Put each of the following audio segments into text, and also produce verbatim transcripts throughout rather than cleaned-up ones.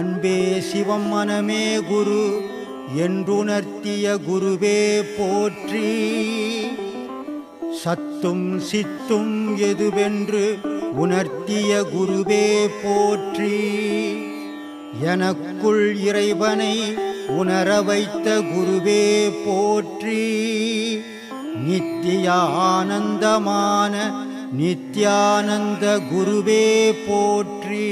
அன்பே சிவம் மனமே குரு என்றுணர்த்திய குருவே போற்றி. சத்தும் சித்தும் எதுவென்று உணர்த்திய குருவே போற்றி. எனக்குள் இறைவனை உணர வைத்த குருவே போற்றி. நித்திய ஆனந்தமான நித்யானந்த குருவே போற்றி.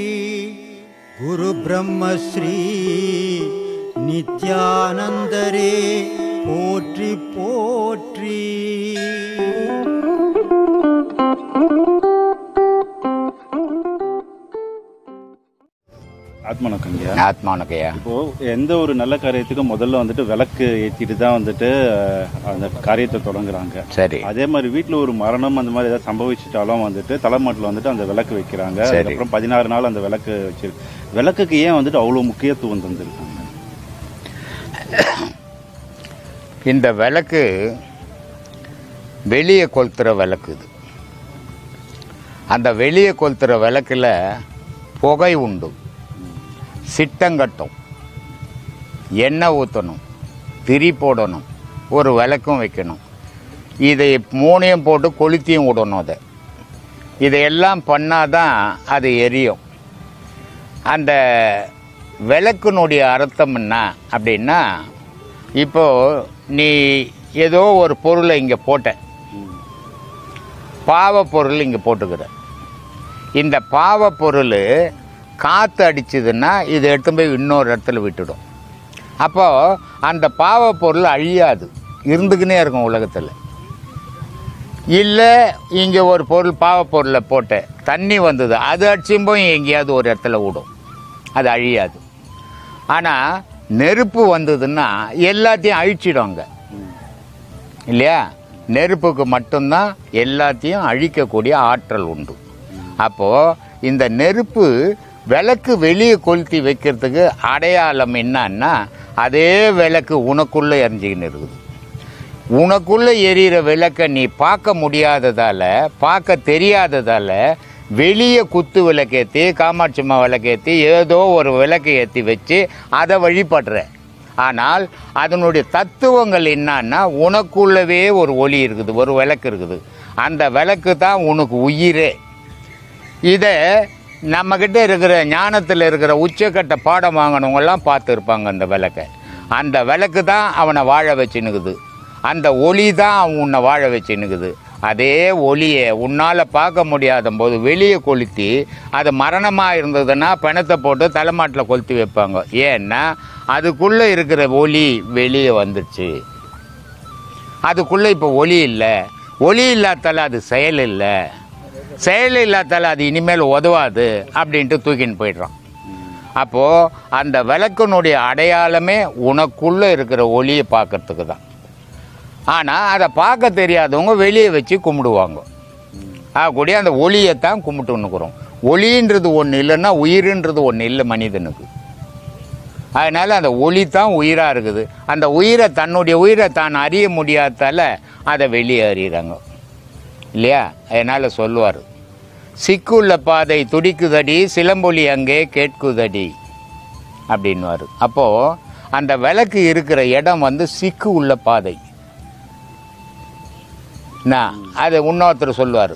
குரு பிரம்மஸ்ரீ நித்யானந்தரே போற்றி போற்றி. ஆத்மா நோக்கங்கயா ஆத்மா நோக்கையா இப்போது எந்த ஒரு நல்ல காரியத்துக்கும் முதல்ல வந்துட்டு விளக்கு ஏற்றிட்டு தான் வந்துட்டு அந்த காரியத்தை தொடங்குறாங்க. சரி, அதே மாதிரி வீட்டில் ஒரு மரணம் அந்த மாதிரி ஏதாவது சம்பவிச்சுட்டாலும் வந்துட்டு தலைமாட்டில் வந்துட்டு அந்த விளக்கு வைக்கிறாங்க. அப்புறம் பதினாறு நாள் அந்த விளக்கு வச்சிருக்கு. விளக்குக்கு ஏன் வந்துட்டு அவ்வளோ முக்கியத்துவம் தந்துருக்காங்க? இந்த விளக்கு வெளியே கொளுத்துற விளக்கு. இது அந்த வெளியே கொளுத்துற விளக்கில் புகை உண்டு, சிட்டங்கட்டும், எண்ணெய் ஊற்றணும், திரி போடணும், ஒரு விளக்கும் வைக்கணும். இதை மூணையும் போட்டு கொளுத்தியும் விடணும். அதை இதையெல்லாம் பண்ணாதான் அது எரியும். அந்த விளக்குனுடைய அர்த்தம் என்ன அப்படின்னா, இப்போது நீ ஏதோ ஒரு பொருளை இங்கே போட்ட, பாவ பொருள் இங்கே போட்டுக்கிற, இந்த பாவ பொருள் காற்று அடிச்சுதுன்னா இதை எடுத்து போய் இன்னொரு இடத்துல விட்டுடும். அப்போது அந்த பாவ பொருள் அழியாது, இருந்துக்கினே இருக்கும் உலகத்தில். இல்லை இங்கே ஒரு பொருள் பாவ பொருளை போட்ட, தண்ணி வந்தது, அது அடிச்சும்போது எங்கேயாவது ஒரு இடத்துல விடும், அது அழியாது. ஆனால் நெருப்பு வந்ததுன்னா எல்லாத்தையும் அழிச்சிடுவாங்க இல்லையா? நெருப்புக்கு மட்டும்தான் எல்லாத்தையும் அழிக்கக்கூடிய ஆற்றல் உண்டு. அப்போது இந்த நெருப்பு விளக்கு வெளியே கொளுத்தி வைக்கிறதுக்கு அடையாளம் என்னன்னா, அதே விளக்கு உனக்குள்ளே எரிஞ்சிக்கின்னு இருக்குது. உனக்குள்ளே எரியிற விளக்கை நீ பார்க்க முடியாததால், பார்க்க தெரியாததால் வெளியே குத்து விளக்கேற்றி, காமாட்சிமா விளக்கேற்றி, ஏதோ ஒரு விளக்கை ஏற்றி வச்சு அதை வழிபடுற. ஆனால் அதனுடைய தத்துவங்கள் என்னன்னா, உனக்குள்ளவே ஒரு ஒளி இருக்குது, ஒரு விளக்கு இருக்குது, அந்த விளக்கு தான் உனக்கு உயிரே. இதை நம்மக்கிட்ட இருக்கிற ஞானத்தில் இருக்கிற உச்சக்கட்ட பாடம் வாங்கினவங்கெல்லாம் பார்த்துருப்பாங்க. அந்த விளக்கை, அந்த விளக்கு தான் அவனை வாழ வச்சுன்னுக்குது, அந்த ஒளி தான் அவன் உன்னை வாழ வச்சுன்னுக்குது. அதே ஒளியை உன்னால் பார்க்க முடியாத போது வெளியே கொளுத்தி, அது மரணமாக இருந்ததுன்னா பிணத்தை போட்டு தலைமாட்டில் கொளுத்தி வைப்பாங்க. ஏன்னா அதுக்குள்ளே இருக்கிற ஒளி வெளியே வந்துடுச்சு. அதுக்குள்ளே இப்போ ஒளி இல்லை, ஒளி இல்லாதால அது செயல் இல்லை, செயல் இல்லாதால அது இனிமேல் உதவாது அப்படின்ட்டு தூக்கின்னு போய்ட்றான். அப்போது அந்த விளக்கினுடைய அடையாளமே உனக்குள்ளே இருக்கிற ஒளியை பார்க்கறதுக்கு தான். ஆனால் அதை பார்க்க தெரியாதவங்க வெளியே வச்சு கும்பிடுவாங்க. ஆகக்கூடிய அந்த ஒளியைத்தான் கும்பிட்டுன்னுக்குறோம். ஒளின்றது ஒன்று இல்லைன்னா உயிருன்றது ஒன்று இல்லை மனிதனுக்கு. அதனால் அந்த ஒளி தான் உயிராக இருக்குது. அந்த உயிரை, தன்னுடைய உயிரை தான் அறிய முடியாதால அதை வெளியே அறிகிறாங்க இல்லையா? அதனால் சொல்லுவார், சிக்குள்ள பாதை துடிக்குதடி, சிலம்பொலி அங்கே கேட்குதடி அப்படின்வார். அப்போது அந்த விளக்கு இருக்கிற இடம் வந்து சிக்கு உள்ள பாதை. நான் அதை இன்னொருத்தர் சொல்லுவார்,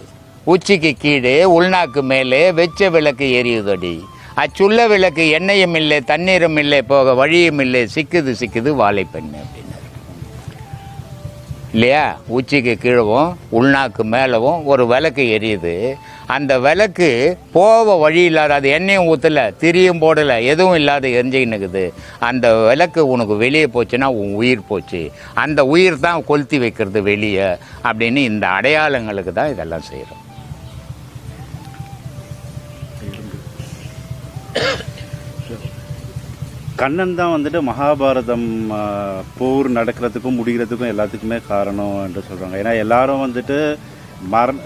உச்சிக்கு கீழே உள்நாக்கு மேலே வெச்ச விளக்கு எரியுதடி, அச்சுள்ள விளக்கு எண்ணெயும் இல்லை தண்ணீரும் இல்லை போக வழியும் இல்லை, சிக்குது சிக்குது வாழைப்பண்ணு அப்படின்னாரு இல்லையா? உச்சிக்கு கீழவும் உள்நாக்கு மேலவும் ஒரு விளக்கு எரியுது. அந்த விளக்கு போக வழி இல்லாத, அது எண்ணெயும் ஊற்றலை திரியும் போடலை எதுவும் இல்லாத எரிஞ்சிக்கின்னுக்குது. அந்த விளக்கு உனக்கு வெளியே போச்சுன்னா உன் உயிர் போச்சு, அந்த உயிர் தான் கொளுத்தி வைக்கிறது வெளியே அப்படின்னு. இந்த அடையாளங்களுக்கு தான் இதெல்லாம் செய்கிறோம். கண்ணன் தான் வந்துட்டு மகாபாரதம் போர் நடக்கிறதுக்கும் முடிகிறதுக்கும் எல்லாத்துக்குமே காரணம் என்று சொல்கிறாங்க. ஏன்னா எல்லாரும் வந்துட்டு மரண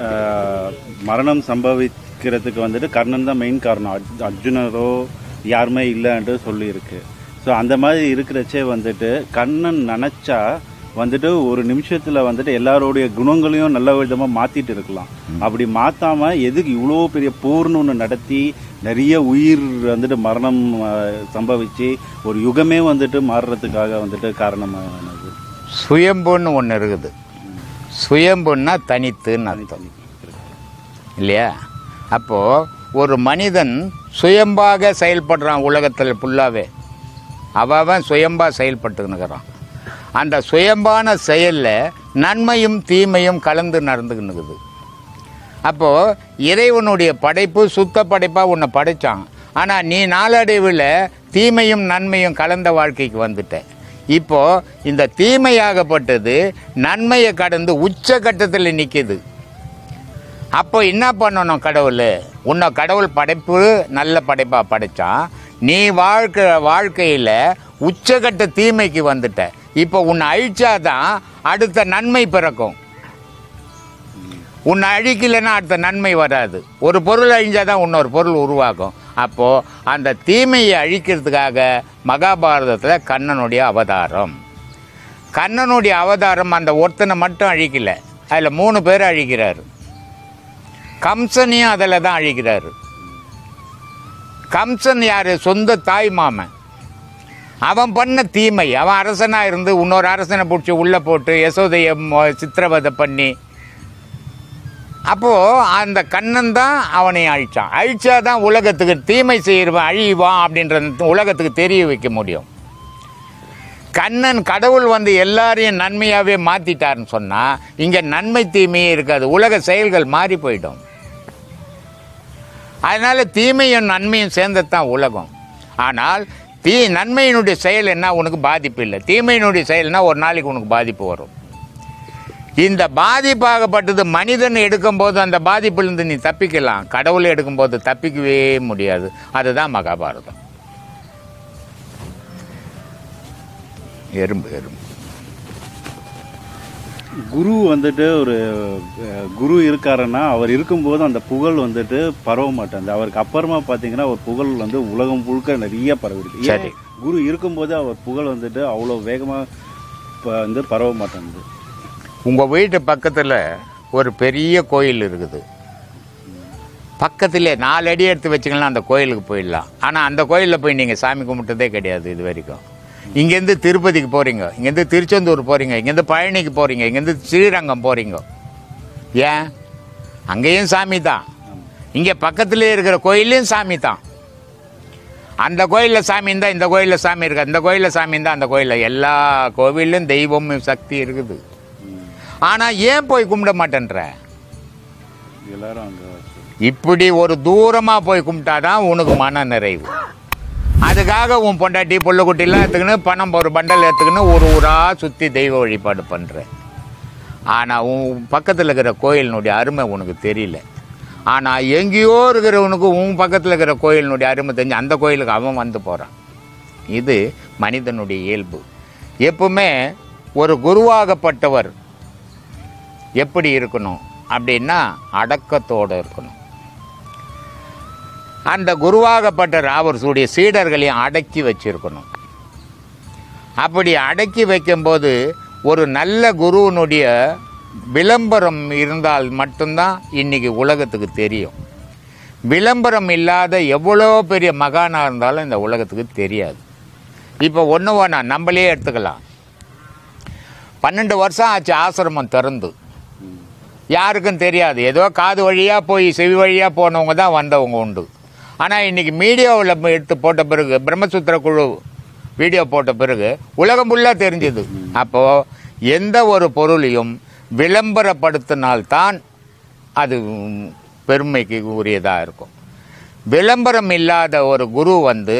மரணம் சம்பவிக்கிறதுக்கு வந்துட்டு கர்ணன் தான் மெயின் காரணம், அர்ஜ் அர்ஜுனரோ யாருமே இல்லைன்ட்டு சொல்லியிருக்கு. ஸோ அந்த மாதிரி இருக்கிறச்சே வந்துட்டு கண்ணன் நினச்சா வந்துட்டு ஒரு நிமிஷத்துல வந்துட்டு எல்லாரோடைய குணங்களையும் நல்ல விதமா மாத்திட்டு இருக்கலாம். அப்படி மாத்தாம எதுக்கு இவ்வளோ பெரிய போர்னு ஒன்று நடத்தி நிறைய உயிர் வந்துட்டு மரணம் சம்பவிச்சு ஒரு யுகமே வந்துட்டு மாறுறதுக்காக வந்துட்டு காரணமானது. சுயம்புன்னு ஒன்று இருக்குது. சுயம்புன்னா தனித்துன்னு அர்த்தம் இல்லையா? அப்போ ஒரு மனிதன் சுயம்பாக செயல்படுறான். உலகத்தில் ஃபுல்லாகவே அவன் சுயம்பாக செயல்பட்டுன்னுக்கிறான். அந்த சுயம்பான செயலில் நன்மையும் தீமையும் கலந்து நடந்துக்கின்னுக்குது. அப்போது இறைவனுடைய படைப்பு சுத்த படைப்பாக உன்னை படைத்தான். ஆனால் நீ நாளடைவில் தீமையும் நன்மையும் கலந்த வாழ்க்கைக்கு வந்துட்ட. இப்போது இந்த தீமையாகப்பட்டது நன்மையை கடந்து உச்சகட்டத்தில் நிற்கிது. அப்போ என்ன பண்ணணும்? கடவுள் உன்னை கடவுள் படைப்பு நல்ல படைப்பாக படைத்தான். நீ வாழ்க்கை வாழ்க்கையில் உச்சகட்ட தீமைக்கு வந்துட்ட. இப்போ உன்னை அழிச்சாதான் அடுத்த நன்மை பிறக்கும். உன்னை அழிக்கலைன்னா அடுத்த நன்மை வராது. ஒரு பொருள் அழிஞ்சாதான் இன்னொரு பொருள் உருவாகும். அப்போது அந்த தீமையை அழிக்கிறதுக்காக மகாபாரதத்தில் கண்ணனுடைய அவதாரம் கண்ணனுடைய அவதாரம் அந்த ஒருத்தனை மட்டும் அழிக்கலை. அதில் மூணு பேர் அழிக்கிறார். கம்சனையும் அதில் தான் அழிக்கிறார். கம்சன் யார்? சொந்த தாய் மாமன். அவன் பண்ண தீமை, அவன் அரசனாக இருந்து இன்னொரு அரசனை பிடிச்சி உள்ளே போட்டு யசோதையை சித்திரவதை பண்ணி, அப்போது அந்த கண்ணன் தான் அவனை அழித்தான். அழித்தாதான் உலகத்துக்கு தீமை செய்வான் அழிவான் அப்படின்றது உலகத்துக்கு தெரிய வைக்க முடியும். கண்ணன் கடவுள் வந்து எல்லாரையும் நன்மையாகவே மாற்றிட்டார்னு சொன்னால் இங்கே நன்மை தீமையே இருக்காது. உலக செயல்கள் மாறி போயிடும். அதனால் தீமையும் நன்மையும் சேர்ந்ததுதான் உலகம். ஆனால் தீ நன்மையினுடைய செயல் என்ன, உனக்கு பாதிப்பு இல்லை. தீமையினுடைய செயல்னால் ஒரு நாளைக்கு உனக்கு பாதிப்பு வரும். இந்த பாதிப்பாகப்பட்டது மனிதன் எடுக்கும்போது அந்த பாதிப்பிலிருந்து நீ தப்பிக்கலாம். கடவுளை எடுக்கும்போது தப்பிக்கவே முடியாது. அதுதான் மகாபாரதம். எறும்பு எறும்பு குரு வந்துட்டு ஒரு குரு இருக்காருன்னா அவர் இருக்கும்போது அந்த புகழ் வந்துட்டு பரவ மாட்டாங்க. அவருக்கு அப்புறமா பார்த்தீங்கன்னா ஒரு புகழ் வந்து உலகம் முழுக்க நிறைய பரவிருக்கு. சரி, குரு இருக்கும்போது அவர் புகழ் வந்துட்டு அவ்வளோ வேகமாக வந்து பரவ மாட்டேங்குது. உங்கள் வீட்டு பக்கத்தில் ஒரு பெரிய கோயில் இருக்குது. பக்கத்திலே நாலு அடி எடுத்து வச்சிங்கன்னா அந்த கோயிலுக்கு போயிடலாம். ஆனால் அந்த கோயிலில் போய் நீங்கள் சாமி கும்பிட்டதே கிடையாது இது வரைக்கும். இங்கேருந்து திருப்பதிக்கு போகிறீங்க, இங்கேருந்து திருச்செந்தூர் போகிறீங்க, இங்கேருந்து பழனிக்கு போகிறீங்க, இங்கேருந்து ஸ்ரீரங்கம் போகிறீங்க. ஏன்? அங்கேயும் சாமி தான். இங்கே பக்கத்துலேயே இருக்கிற கோயிலையும் சாமி தான். அந்த கோயிலில் சாமி இருந்தால் இந்த கோயிலில் சாமி இருக்குது, இந்த கோயிலில் சாமி இருந்தால் அந்த கோயிலில், எல்லா கோவிலும் தெய்வமும் சக்தி இருக்குது. ஆனால் ஏன் போய் கும்பிட மாட்டேன்ற? இப்படி ஒரு தூரமாக போய் கும்பிட்டாதான் உனக்கு மன நிறைவு. அதுக்காக உன் பொண்டாட்டி பொள்ளுக்குட்டிலாம் எடுத்துக்கின்னு பணம் ஒரு பண்டல் எடுத்துக்கின்னு ஒரு ஊராக சுற்றி தெய்வ வழிபாடு பண்ணுறேன். ஆனால் உன் பக்கத்தில் இருக்கிற கோயிலினுடைய அருமை உனக்கு தெரியல. ஆனால் எங்கேயோ இருக்கிறவனுக்கு உன் பக்கத்தில் இருக்கிற கோயிலினுடைய அருமை தெரிஞ்சு அந்த கோயிலுக்கு அவன் வந்து போகிறான். இது மனிதனுடைய இயல்பு. எப்பவுமே ஒரு குருவாகப்பட்டவர் எப்படி இருக்கணும் அப்படின்னா அடக்கத்தோடு இருக்கணும். அந்த குருவாகப்பட்ட ராவர்ஸுடைய சீடர்களையும் அடக்கி வச்சுருக்கணும். அப்படி அடக்கி வைக்கும்போது ஒரு நல்ல குருவனுடைய விளம்பரம் இருந்தால் மட்டும்தான் இன்றைக்கி உலகத்துக்கு தெரியும். விளம்பரம் இல்லாத எவ்வளோ பெரிய மகானாக இருந்தாலும் இந்த உலகத்துக்கு தெரியாது. இப்போ ஒன்று வேணா நம்மளே எடுத்துக்கலாம். பன்னெண்டு வருஷம் ஆச்சு ஆசிரமம் திறந்து. யாருக்கும் தெரியாது. ஏதோ காது வழியாக போய் செவி வழியாக போனவங்க தான் வந்தவங்க உண்டு. ஆனால் இன்றைக்கி மீடியாவில் எடுத்து போட்ட பிறகு பிரம்மசூத்திர குழு வீடியோ போட்ட பிறகு உலகம் ஃபுல்லாக தெரிஞ்சது. அப்போது எந்த ஒரு பொருளையும் விளம்பரப்படுத்தினால்தான் அது பெருமைக்கு உரியதாக இருக்கும். விளம்பரம் இல்லாத ஒரு குரு வந்து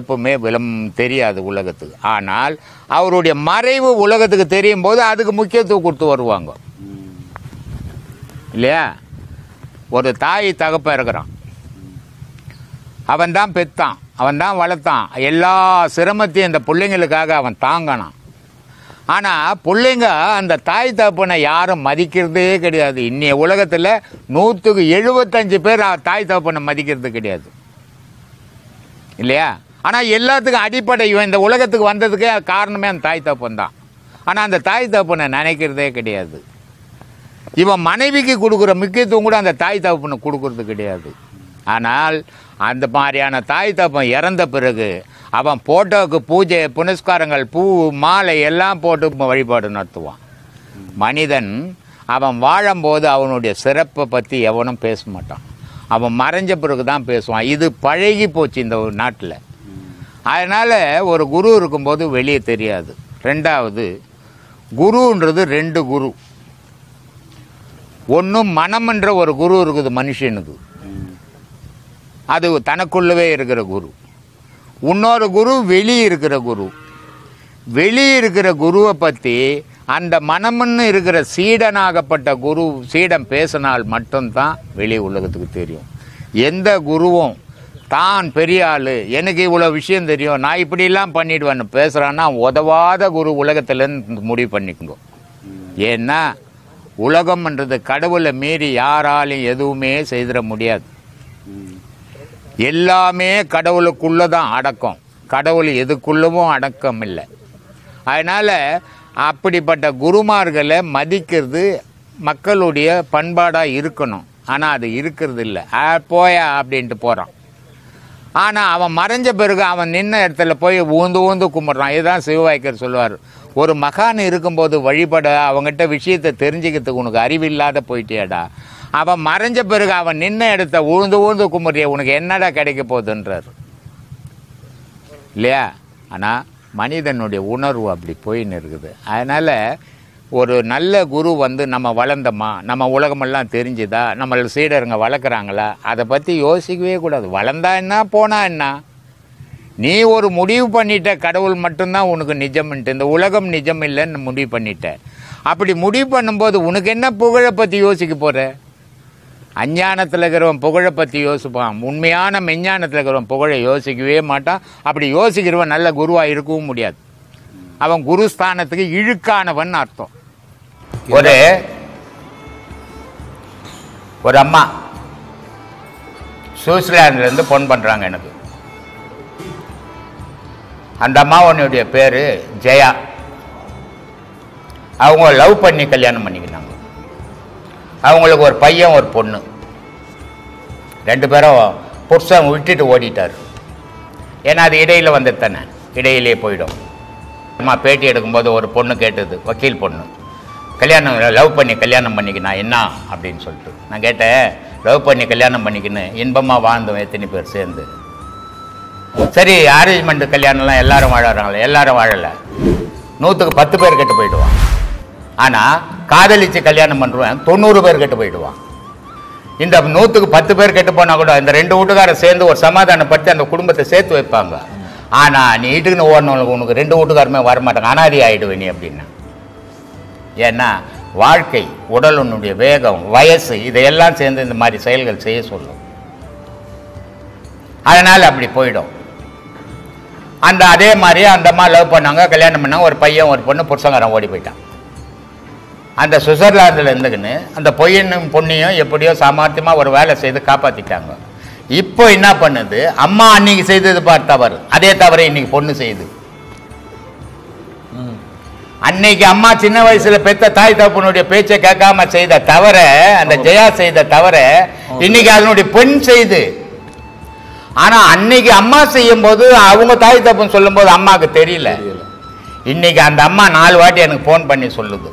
எப்பவுமே விளம் தெரியாது உலகத்துக்கு. ஆனால் அவருடைய மறைவு உலகத்துக்கு தெரியும் போது அதுக்கு முக்கியத்துவம் கொடுத்து வருவாங்க இல்லையா? ஒரு தாய் தகப்பன் இருக்கிறான், அவன் தான் பெத்தான், அவன் தான் வளர்த்தான், எல்லா சிரமத்தையும் இந்த பிள்ளைங்களுக்காக அவன் தாங்கினான். ஆனால் பிள்ளைங்க அந்த தாய் தகப்பனை யாரும் மதிக்கிறதே கிடையாது. இன்னைய உலகத்தில் நூற்றுக்கு எழுபத்தஞ்சு பேர் தாய் தகப்பனை மதிக்கிறது கிடையாது இல்லையா? ஆனால் எல்லாத்துக்கும் அடிப்படை இவன் இந்த உலகத்துக்கு வந்ததுக்கே காரணமே அந்த தாய் தகப்பன் தான். ஆனால் அந்த தாய் தகப்பனை நினைக்கிறதே கிடையாது. இவன் மனைவிக்கு கொடுக்குற முக்கியத்துவம் கூட அந்த தாய் தகப்பனை கொடுக்கறது கிடையாது. ஆனால் அந்த மாதிரியான தாய் தகப்பன் இறந்த பிறகு அவன் போட்டோவுக்கு பூஜை புனஸ்காரங்கள் பூ மாலை எல்லாம் போட்டு வழிபாடு நடத்துவான். மனிதன் அவன் வாழும்போது அவனுடைய சிறப்பை பற்றி எவனும் பேச மாட்டான். அவன் மறைஞ்ச பிறகு தான் பேசுவான். இது பழகி போச்சு இந்த ஒரு நாட்டில். அதனால் ஒரு குரு இருக்கும்போது வெளியே தெரியாது. ரெண்டாவது, குருன்றது ரெண்டு குரு. ஒன்றும் மனம்ன்ற ஒரு குரு இருக்குது மனுஷனுக்கு, அது தனக்குள்ளவே இருக்கிற குரு. இன்னொரு குரு வெளியே இருக்கிற குரு. வெளியே இருக்கிற குருவை பற்றி அந்த மனம்னு இருக்கிற சீடனாகப்பட்ட குரு சீடன் பேசினால் மட்டும்தான் வெளி உலகத்துக்கு தெரியும். எந்த குருவும் தான் பெரிய ஆள், எனக்கு இவ்வளோ விஷயம் தெரியும், நான் இப்படிலாம் பண்ணிடுவேன்னு பேசுகிறான்னா உதவாத குரு உலகத்துலேருந்து முடிவு பண்ணிக்கணும். ஏன்னா உலகம்ன்றது கடவுளை மீறி யாராலையும் எதுவுமே செய்திட முடியாது. எல்லாமே கடவுளுக்குள்ளே தான் அடக்கம். கடவுள் எதுக்குள்ளவும் அடக்கம் இல்லை. அதனால் அப்படிப்பட்ட குருமார்களை மதிக்கிறது மக்களுடைய பண்பாடாக இருக்கணும். ஆனால் அது இருக்கிறது இல்லை. போயா அப்படின்ட்டு போகிறான். ஆனால் அவன் மறைஞ்ச பிறகு அவன் நின்ன இடத்துல போய் ஊந்து ஊந்து கும்பிட்றான். இதுதான் சிவவாய்க்கர் சொல்லுவார், ஒரு மகான் இருக்கும்போது வழிபட அவங்ககிட்ட விஷயத்தை தெரிஞ்சுக்கிறதுக்கு உனக்கு அறிவில்லாத போயிட்டேடா, அவன் மறைஞ்ச பிறகு அவன் நின்ன இடத்த ஊழ்ந்து ஊழ்ந்து கும்பிட்றிய உனக்கு என்னடா கிடைக்க போகுதுன்றார் இல்லையா. ஆனால் மனிதனுடைய உணர்வு அப்படி போயின்னு இருக்குது. அதனால் ஒரு நல்ல குரு வந்து நம்ம வளர்ந்தோமா, நம்ம உலகமெல்லாம் தெரிஞ்சுதா, நம்ம சீடருங்க வளர்க்குறாங்களா, அதை பற்றி யோசிக்கவே கூடாது. வளர்ந்தா என்ன, போனா என்ன, நீ ஒரு முடிவு பண்ணிட்ட. கடவுள் மட்டும்தான் உனக்கு நிஜம்ன்ட்டு, இந்த உலகம் நிஜம் இல்லைன்னு முடிவு பண்ணிட்ட. அப்படி முடிவு பண்ணும்போது உனக்கு என்ன புகழை பற்றி யோசிக்க போகிற? அஞ்ஞானத்தில் இருக்கிறவன் புகழை பற்றி யோசிப்பான். உண்மையான மெஞ்ஞானத்தில் இருக்கிறவன் புகழை யோசிக்கவே மாட்டான். அப்படி யோசிக்கிறவன் நல்ல குருவாக இருக்கவும் முடியாது. அவன் குருஸ்தானத்துக்கு இழுக்கானவன் அர்த்தம். ஒரு ஒரு அம்மா சுவிட்சர்லாந்துலேருந்து ஃபோன் பண்ணுறாங்க எனக்கு. அந்த அம்மாவனுடைய பேர் ஜெயா. அவங்க லவ் பண்ணி கல்யாணம் பண்ணிக்கினாங்க. அவங்களுக்கு ஒரு பையன் ஒரு பொண்ணு. ரெண்டு பேரும் புருஷன் விட்டுட்டு ஓடிட்டார். ஏன்னா அது இடையில் வந்து தானே இடையிலே போயிடும். அம்மா பேட்டி எடுக்கும்போது ஒரு பொண்ணு கேட்டது, வக்கீல் பொண்ணு, கல்யாணம் லவ் பண்ணி கல்யாணம் பண்ணிக்கினா என்ன அப்படின்னு சொல்லிட்டு நான் கேட்டேன். லவ் பண்ணி கல்யாணம் பண்ணிக்கின்னு இன்பமாக வாழ்ந்தவன் எத்தனை பேர் சேர்ந்து. சரி, அரேஞ்ச்மெண்ட்டு கல்யாணம்லாம் எல்லாரும் வாழறாங்களே, எல்லாரும் வாழலை, நூற்றுக்கு பத்து பேர் கிட்ட போயிடுவான். ஆனால் காதலிச்சு கல்யாணம் பண்ணுறவன் தொண்ணூறு பேர் கிட்ட போயிடுவான். இந்த நூற்றுக்கு பத்து பேர் கெட்டு போனால் கூட இந்த ரெண்டு வீட்டுக்காரை சேர்ந்து ஒரு சமாதானப்படுத்தி அந்த குடும்பத்தை சேர்த்து வைப்பாங்க. ஆனால் நீ இட்டுக்குன்னு ஓடணும், உனக்கு ரெண்டு வீட்டுக்காருமே வரமாட்டாங்க, அனாதி ஆகிடுவே நீ அப்படின்னா. ஏன்னா வாழ்க்கை, உடல், உன்னுடைய வேகம், வயசு, இதையெல்லாம் சேர்ந்து இந்த மாதிரி செயல்கள் செய்ய சொல்லும். அதனால் அப்படி போயிடும். அந்த அதே மாதிரி அந்த அம்மா லவ் பண்ணாங்க, கல்யாணம் பண்ணாங்க, ஒரு பையன் ஒரு பொண்ணு, புருஷங்காரன் ஓடி போயிட்டான். அந்த சுவிட்சர்லாந்தில் இருந்துக்குன்னு அந்த பொய்யனும் பொண்ணையும் எப்படியோ சாமர்த்தியமாக ஒரு வேலை செய்து காப்பாற்றிட்டாங்க. இப்போ என்ன பண்ணுது, அம்மா அன்னைக்கு செய்தது பார் தவறு, அதே தவறு இன்னைக்கு பொண்ணு செய்யுது. அன்னைக்கு அம்மா சின்ன வயசுல பெத்த தாய் தகப்பனுடைய பேச்சை கேட்காம செய்த தவற அந்த ஜெயா செய்த தவற இன்னைக்கு அதனுடைய பெண் செய்து. ஆனா அன்னைக்கு அம்மா செய்யும் போது அவங்க தாய் தப்புன்னு சொல்லும் போது அம்மாவுக்கு தெரியல. இன்னைக்கு அந்த அம்மா நாலு வாட்டி எனக்கு போன் பண்ணி சொல்லுது,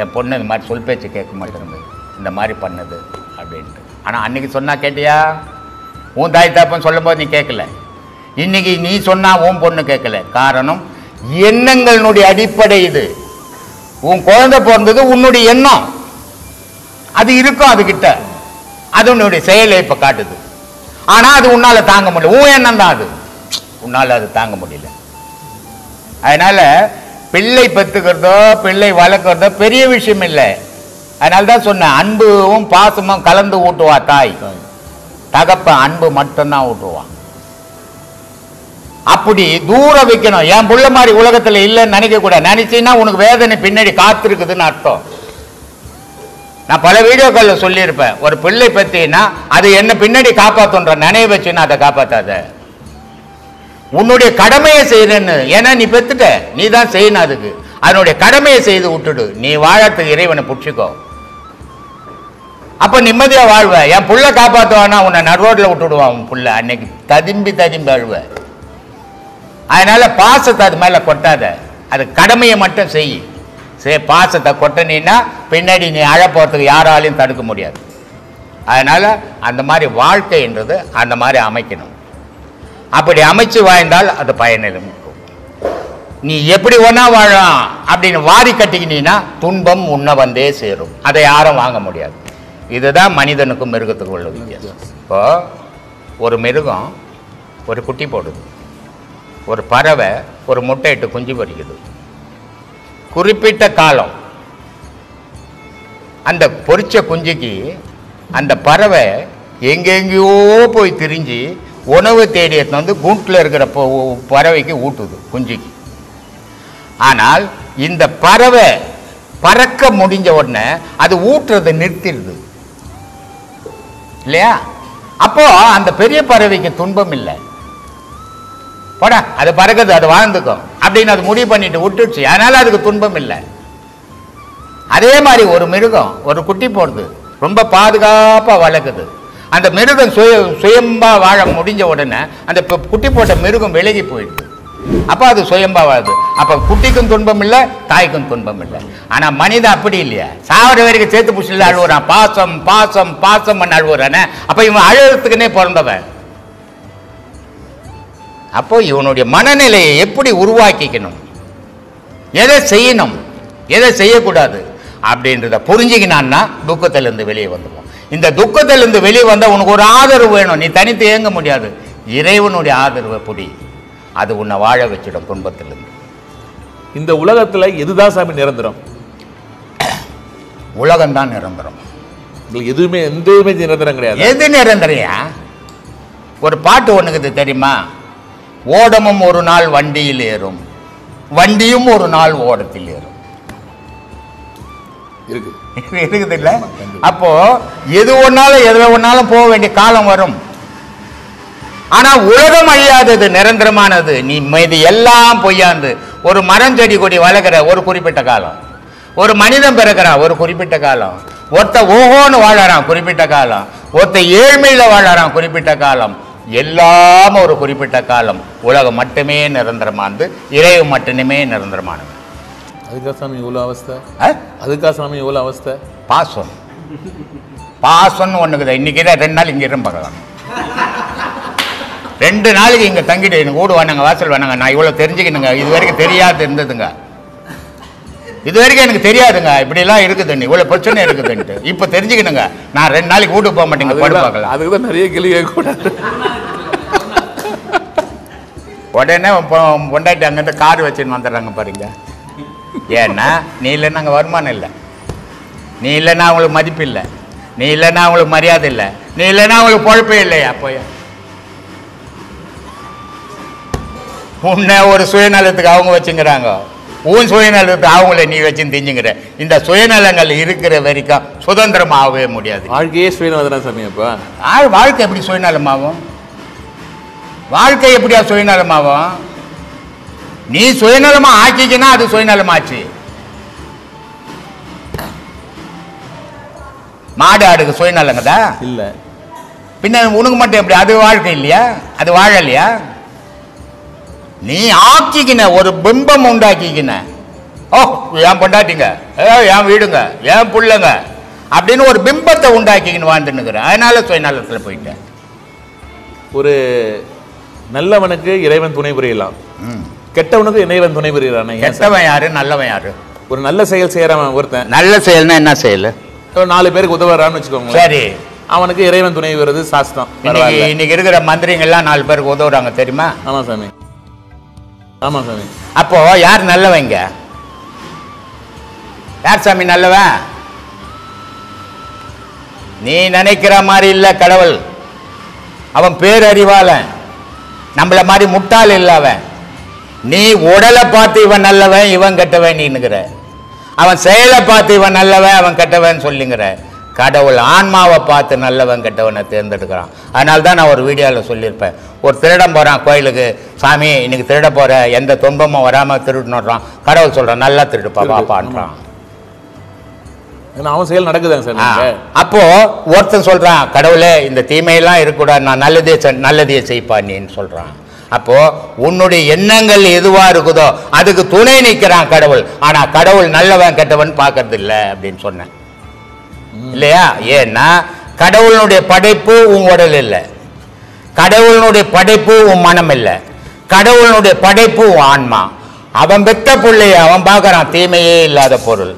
என் பொண்ணு இந்த மாதிரி சொல் பேச்சு கேட்க மாட்டேங்குது, இந்த மாதிரி பண்ணுது அப்படின்ட்டு. ஆனால் அன்றைக்கி சொன்னால் கேட்டியா? உன் தாய் தப்புன்னு சொல்லும்போது நீ கேட்கல. இன்றைக்கி நீ சொன்னால் உன் பொண்ணு கேட்கல. காரணம் எண்ணங்களுடைய அடிப்படை. இது உன் குழந்தை பிறந்தது உன்னுடைய எண்ணம், அது இருக்கும் அதுக்கிட்ட, அது உன்னுடைய செயலை இப்போ காட்டுது. ஆனால் அது உன்னால் தாங்க முடியல, உன் எண்ணம் தான் அது, உன்னால் அது தாங்க முடியல. அதனால் பிள்ளை பெற்றுக்கிறதோ பிள்ளை வளர்க்குறதோ பெரிய விஷயம் இல்லை. அதனால்தான் சொன்னேன், அன்பும் பாசமும் கலந்து ஊட்டுவா தாய் தகப்பன், அன்பு மட்டும்தான் ஊட்டுவான். அப்படி தூர வைக்கணும். என் புள்ள மாதிரி உலகத்தில் இல்லைன்னு நினைக்கக்கூடாது. நினைச்சின்னா உனக்கு வேதனை பின்னாடி காத்திருக்குதுன்னு அர்த்தம். நான் பல வீடியோக்களில் சொல்லியிருப்பேன், ஒரு பிள்ளை பற்றினா அது என்ன பின்னாடி காப்பாற்றுன்ற நினைவு வச்சுன்னா அதை காப்பாற்றாத, உன்னுடைய கடமையை செய்யறேன்னு. ஏன்னா நீ பெற்றுட்ட, நீ தான் செய்யணும். அதுக்கு அதனுடைய கடமையை செய்து விட்டுடு. நீ வாழறதுக்கு இறைவனை புடிச்சுக்கோ, அப்ப நிம்மதியா வாழ்வ. என் புள்ள காப்பாத்துவானா உன்னை நடுரோட்ல விட்டுடுவான் உன் புள்ள, அன்னைக்கு ததும்பி ததும்பி அழுவ. அதனால பாசத்தை அது மேல கொட்டாத, அது கடமையை மட்டும் செய். சரி, பாசத்தை கொட்டினா பின்னாடி நீ அழ போறதுக்கு யாராலையும் தடுக்க முடியாது. அதனால் அந்த மாதிரி வாழ்க்கைன்றது அந்த மாதிரி அமைக்கணும். அப்படி அமைச்சு வாழ்ந்தால் அது பயனிலும். நீ எப்படி ஒன்றா வாழும் அப்படின்னு வாரி கட்டிக்கினீன்னா துன்பம் உன்னை வந்தே சேரும், அதை யாரும் வாங்க முடியாது. இதுதான் மனிதனுக்கும் மிருகத்துக்கும் உள்ள வித்தியாசம். இப்போ ஒரு மிருகம் ஒரு குட்டி போடுது, ஒரு பறவை ஒரு முட்டையிட்டு குஞ்சு பொறிக்குது. குறிப்பிட்ட காலம் அந்த பொறிச்ச குஞ்சுக்கு அந்த பறவை எங்கெங்கேயோ போய் திரிஞ்சு உணவு தேடி எடுத்து வந்து கூண்டில் இருக்கிற பறவைக்கு ஊட்டுது குஞ்சுக்கு. ஆனால் இந்த பறவை பறக்க முடிஞ்ச உடனே அது ஊட்டுறதை நிறுத்திடுது இல்லையா? அப்போ அந்த பெரிய பறவைக்கு துன்பம் இல்லை, போடா அது பறக்குது அது வாழ்ந்துக்கும் அப்படின்னு அது முடிவு பண்ணிட்டு விட்டுடுச்சு, அதனால அதுக்கு துன்பம் இல்லை. அதே மாதிரி ஒரு மிருகம் ஒரு குட்டி போடுது, ரொம்ப பாதுகாப்பாக வளர்க்குது. அந்த மிருகம் சுய சுயம்பாக வாழ முடிஞ்ச உடனே அந்த குட்டி போட்ட மிருகம் விலகி போயிடுது, அப்போ அது சுயம்பாக வாழுது. அப்போ குட்டிக்கும் துன்பம் இல்லை, தாய்க்கும் துன்பம் இல்லை. ஆனால் மனிதன் அப்படி இல்லையா? சாவர வரைக்கும் சேர்த்து புடிச்சில அழுவுறான், பாசம் பாசம் பாசம் பண்ண அழுவுறானே, அப்போ இவன் அழுகிறதுக்குன்னே பிறந்தவன். அப்போ இவனுடைய மனநிலையை எப்படி உருவாக்கிக்கணும், எதை செய்யணும் எதை செய்யக்கூடாது அப்படின்றத புரிஞ்சுக்கினான்னா துக்கத்திலிருந்து வெளியே வந்துடும். இந்த துக்கத்திலிருந்து வெளியே வந்தால் உனக்கு ஒரு ஆதரவு வேணும், நீ தனித்து இயங்க முடியாது. இறைவனுடைய ஆதரவை புடி, அது உன்னை வாழ வச்சிடும் துன்பத்திலிருந்து. இந்த உலகத்தில் எதுதான் சாமி நிரந்தரம்? உலகம்தான் நிரந்தரம், எதுவுமே எந்தவுமே நிரந்தரம் கிடையாது. எது நிரந்தரையா? ஒரு பாட்டு ஒன்றுக்கு தெரியுமா, ஓடமும் ஒரு நாள் வண்டியில் ஏறும், வண்டியும் ஒரு நாள் ஓடத்தில் ஏறும். இருக்குது இல்லை? அப்போ எது ஒன்னாலும் எது ஒன்னாலும் போக வேண்டிய காலம் வரும். ஆனா உலகம் அழியாதது, நிரந்தரமானது. நீ மீது எல்லாம் பொய்யாந்து ஒரு மரம் செடி கொடி வளர்க்குற ஒரு குறிப்பிட்ட காலம், ஒரு மனிதன் பிறக்கிறான் ஒரு குறிப்பிட்ட காலம், ஒருத்த ஓஹோன்னு வாழறான் குறிப்பிட்ட காலம், ஒருத்த ஏழ்மையில வாழறான் குறிப்பிட்ட காலம், எல்லாம் ஒரு குறிப்பிட்ட காலம். உலகம் மட்டுமே நிரந்தரமானது, இறைவு மட்டுமே நிரந்தரமானது. அதுக்கா சாமி இவ்வளோ அவஸ்தை? அதுக்கா சாமி இவ்வளோ அவஸ்தை? பாசம் பாசம்னு ஒன்றுக்குதான். இன்றைக்கி தான் ரெண்டு நாள் இங்கே இருந்து பார்க்கலாம், ரெண்டு நாளைக்கு இங்கே தங்கிட்டு எனக்கு வீடு வேணாங்க வாசல் வேணாங்க நான் இவ்வளோ தெரிஞ்சுக்கணுங்க, இது வரைக்கும் தெரியாது இருந்ததுங்க, இது வரைக்கும் எனக்கு தெரியாதுங்க இப்படிலாம் இருக்குதுன்னு இவ்வளோ பிரச்சனை இருக்குதுன்ட்டு இப்போ தெரிஞ்சுக்கணுங்க, நான் ரெண்டு நாளைக்கு வீட்டுக்கு போக மாட்டேங்க பார்க்கலாம். அதுக்கு தான் நிறைய கேள்வி கேட்கக்கூடாது. உடனே கொண்டாட்டி அங்கேருந்து கார் வச்சுன்னு வந்துடுறாங்க பாருங்க. ஏன்னா நீ இல்லைன்னா அங்கே வருமானம் இல்லை, நீ இல்லைன்னா அவங்களுக்கு மதிப்பு இல்லை, நீ இல்லைன்னா அவங்களுக்கு மரியாதை இல்லை, நீ இல்லைன்னா அவங்களுக்கு பொழப்பே இல்லையா? போய் உன்னை ஒரு சுயநலத்துக்கு அவங்க வச்சுங்கிறாங்க, உன் சுயநலத்துக்கு அவங்கள நீ வச்சுன்னு தெரிஞ்சுங்கிற. இந்த சுயநலங்கள் இருக்கிற வரைக்கும் சுதந்திரமாகவே முடியாது. வாழ்க்கையே சுயநலம் சாமி. அப்போ வாழ்க்கை எப்படி சுயநலமாகும்? வாழ்க்கை எப்படியா சுயநலமாகும்? நீ சுயநலமா ஆக்கிக்கினா அது சுயநலமாச்சு. மாடு ஆடுக்கு சுயநலங்கதா இல்ல, பின்ன உனக்கு மட்டும் எப்படி அது வாழ்க்கை இல்லையா? அது வாழலையா? நீ ஆக்கிக்கின ஒரு பிம்பம் உண்டாக்கிக்கின, ஓ ஏன் பொண்டாட்டிங்க, ஏ என் வீடுங்க, ஏன் பிள்ளைங்க அப்படின்னு ஒரு பிம்பத்தை உண்டாக்கிக்கின்னு வாழ்ந்துன்னு, அதனால சுயநலத்துல போயிட்டேன். ஒரு நல்லவனுக்கு இறைவன் துணை புரியலாம், கெட்டவனுக்கு இறைவன் துணை புரியுறானே. கெட்டவன் யாரு நல்லவன் யாரு? ஒரு நல்ல செயல் செய்யறவன் ஒருத்தன், நல்ல செயல்னா என்ன செயல்? நாலு பேருக்கு உதவுறான்னு வச்சுக்கோங்க, சரி அவனுக்கு இறைவன் துணை வருது சாஸ்திரம். இன்னைக்கு இருக்கிற மந்திரிங்கெல்லாம் நாலு பேருக்கு உதவுறாங்க தெரியுமா? ஆமா சாமி, ஆமா சாமி. அப்போ யார் நல்லவங்க யார் சாமி நல்லவன்? நீ நினைக்கிற மாதிரி இல்ல கடவுள், அவன் பேரறிவாளன், நம்மள மாதிரி முட்டாள் இல்ல அவன். நீ உடலை பார்த்து இவன் நல்லவன் இவன் கெட்டவன் நீங்கிற, அவன் செயலை பார்த்து இவன் நல்லவன் அவன் கெட்டவன் சொல்லுங்கிற. கடவுள் ஆன்மாவை பார்த்து நல்லவன் கெட்டவனை தேர்ந்தெடுக்கிறான். அதனால தான் நான் ஒரு வீடியோவில் சொல்லியிருப்பேன், ஒரு திருடம் போகிறான் கோயிலுக்கு, சாமி இன்னைக்கு திருட போற எந்த துன்பமும் வராம திருடணுன்றான். கடவுள் சொல்றான் நல்லா திருடுப்பா பாப்பான்றான். அவன் செயல் நடக்குதாங்க சார். அப்போ ஒருத்தன் சொல்றான் கடவுளே இந்த தீமையெல்லாம் இருக்கக்கூடாது, நான் நல்லதே நல்லதையே செய்ப்பா நீன்னு சொல்றான். அப்போ உன்னுடைய எண்ணங்கள் எதுவா இருக்குதோ அதுக்கு துணை நிற்கிறான் கடவுள். ஆனா கடவுள் நல்லவன் கெட்டவன் பார்க்கறது இல்லை அப்படின்னு சொன்னேன் இல்லையா? ஏன்னா கடவுளுடைய படைப்பு உன் உடல் இல்லை, கடவுளுடைய படைப்பு உன் மனம் இல்லை, கடவுளுடைய படைப்பு உன் ஆன்மா. அவன் பெற்ற பிள்ளைய அவன் பார்க்கறான் தீமையே இல்லாத பொருள்.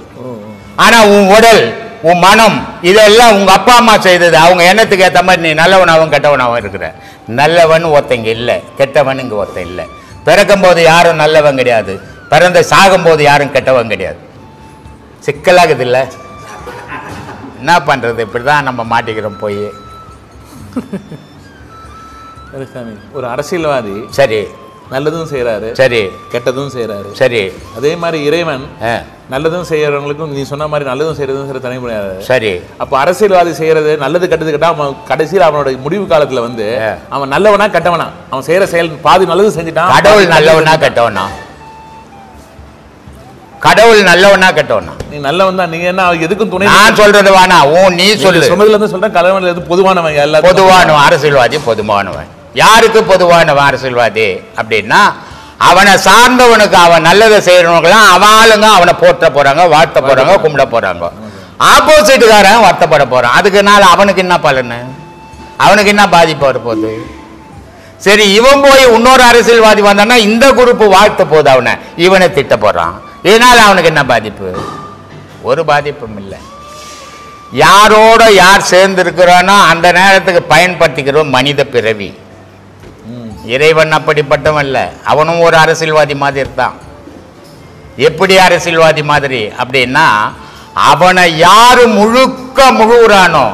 ஆனா உன் உடல் உன் மனம் இதெல்லாம் உங்க அப்பா அம்மா செய்தது. அவங்க எண்ணத்துக்கு ஏற்ற மாதிரி நீ நல்லவனாகவும் கெட்டவனாகவும் இருக்கிற. நல்லவன் ஒருத்தங்க இல்லை, கெட்டவன் இங்கே ஒருத்தன் இல்லை. பிறக்கும்போது யாரும் நல்லவன் கிடையாது, பிறந்த சாகும்போது யாரும் கெட்டவன் கிடையாது. சிக்கலாகுது இல்லை? என்ன பண்ணுறது? இப்படி தான் நம்ம மாட்டிக்கிறோம் போய். ஒரு அரசியல்வாதி சரி நல்லதும் செய்யறாரு, சரி கெட்டதும் செய்யறாரு, சரி அதே மாதிரி இறைவன் நல்லதும் செய்யறவங்களுக்கும் நீ சொன்ன மாதிரி நல்லதும் செய்யறதும் சரி தனி முடியாது. சரி அப்போ அரசியல்வாதி செய்யறது நல்லது கெட்டது கேட்டால் அவன் கடைசியில் அவனோட முடிவு காலத்துல வந்து அவன் நல்லவனா கெட்டவனா? அவன் செய்யற செயல் பாதி நல்லது செஞ்சுட்டான். கடவுள் நல்லவனா கெட்டவனா? கடவுள் நல்லவனா கெட்டவனா? நீ நல்லவன் தான், நீங்க என்ன எதுக்கும் துணை? நான் சொல்றது வேணா, ஓ நீ சொல்லு. சொன்னதுல இருந்து சொல்றேன் கடவுள் எது பொதுவானவன், எல்லாம் பொதுவானவன். அரசியல்வாதி பொதுவானவன். யாருக்கு பொதுவானவன் அரசியல்வாதி அப்படின்னா அவனை சார்ந்தவனுக்கு. அவன் நல்லதை செய்யறவனுக்கெல்லாம் அவன் ஆளுங்க அவனை போற்ற போறாங்க, வாழ்த்த போறாங்க, கும்பிட போறாங்க. ஆப்போசிட்டுக்காரன் வருத்தப்பட போறான். அதுக்குனால அவனுக்கு என்ன பலனு? அவனுக்கு என்ன பாதிப்பு வரப்போகுது? சரி இவன் போய் இன்னொரு அரசியல்வாதி வந்தான்னா இந்த குரூப்பு வாழ்த்த போகுது அவனை, இவனை திட்ட போறான். இதனால அவனுக்கு என்ன பாதிப்பு? ஒரு பாதிப்பும் இல்லை. யாரோட யார் சேர்ந்திருக்கிறோன்னா அந்த நேரத்துக்கு பயன்படுத்திக்கிறோம் மனித பிறவி. இறைவன் அப்படிப்பட்டவன் இல்லை, அவனும் ஒரு அரசியல்வாதி மாதிரி தான். எப்படி அரசியல்வாதி மாதிரி அப்படின்னா அவனை யாரு முழுக்க முழுகிறானோ,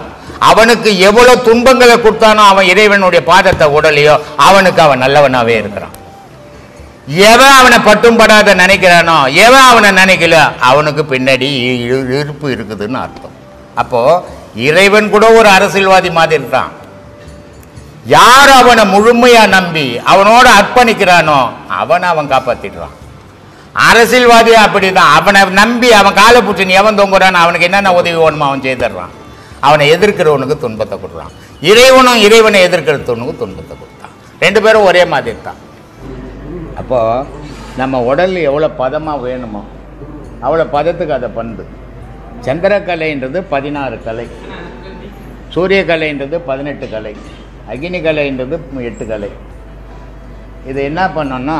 அவனுக்கு எவ்வளோ துன்பங்களை கொடுத்தானோ, அவன் இறைவனுடைய பாதத்தை உடலையோ அவனுக்கு அவன் நல்லவனாகவே இருக்கிறான். எவன் அவனை பட்டும் படாத நினைக்கிறானோ, எவன் அவனை நினைக்கல, அவனுக்கு பின்னாடி இருப்பு இருக்குதுன்னு அர்த்தம். அப்போது இறைவன் கூட ஒரு அரசியல்வாதி மாதிரி தான். யார் அவனை முழுமையாக நம்பி அவனோட அர்ப்பணிக்கிறானோ அவனை அவன் காப்பாற்றிடுறான். அரசியல்வாதியா அப்படி தான். அவனை நம்பி அவன் காலை பிடிச்சி நீ எவன் தொங்குறான்னு அவனுக்கு என்னென்ன உதவி வேணுமோ அவன் செய்திடுறான். அவனை எதிர்க்கிறவனுக்கு துன்பத்தை கொடுறான். இறைவனும் இறைவனை எதிர்க்கிறவனுக்கு துன்பத்தை கொடுத்தான். ரெண்டு பேரும் ஒரே மாதிரி தான். அப்போது நம்ம உடல் எவ்வளோ பதமாக வேணுமோ அவ்வளோ பதத்துக்கு அதை பண்ணுது. சந்திரக்கலைன்றது பதினாறு கலை, சூரியக்கலைன்றது பதினெட்டு கலை, அக்னிகலைன்றது எட்டு கலை. இது என்ன பண்ணோன்னா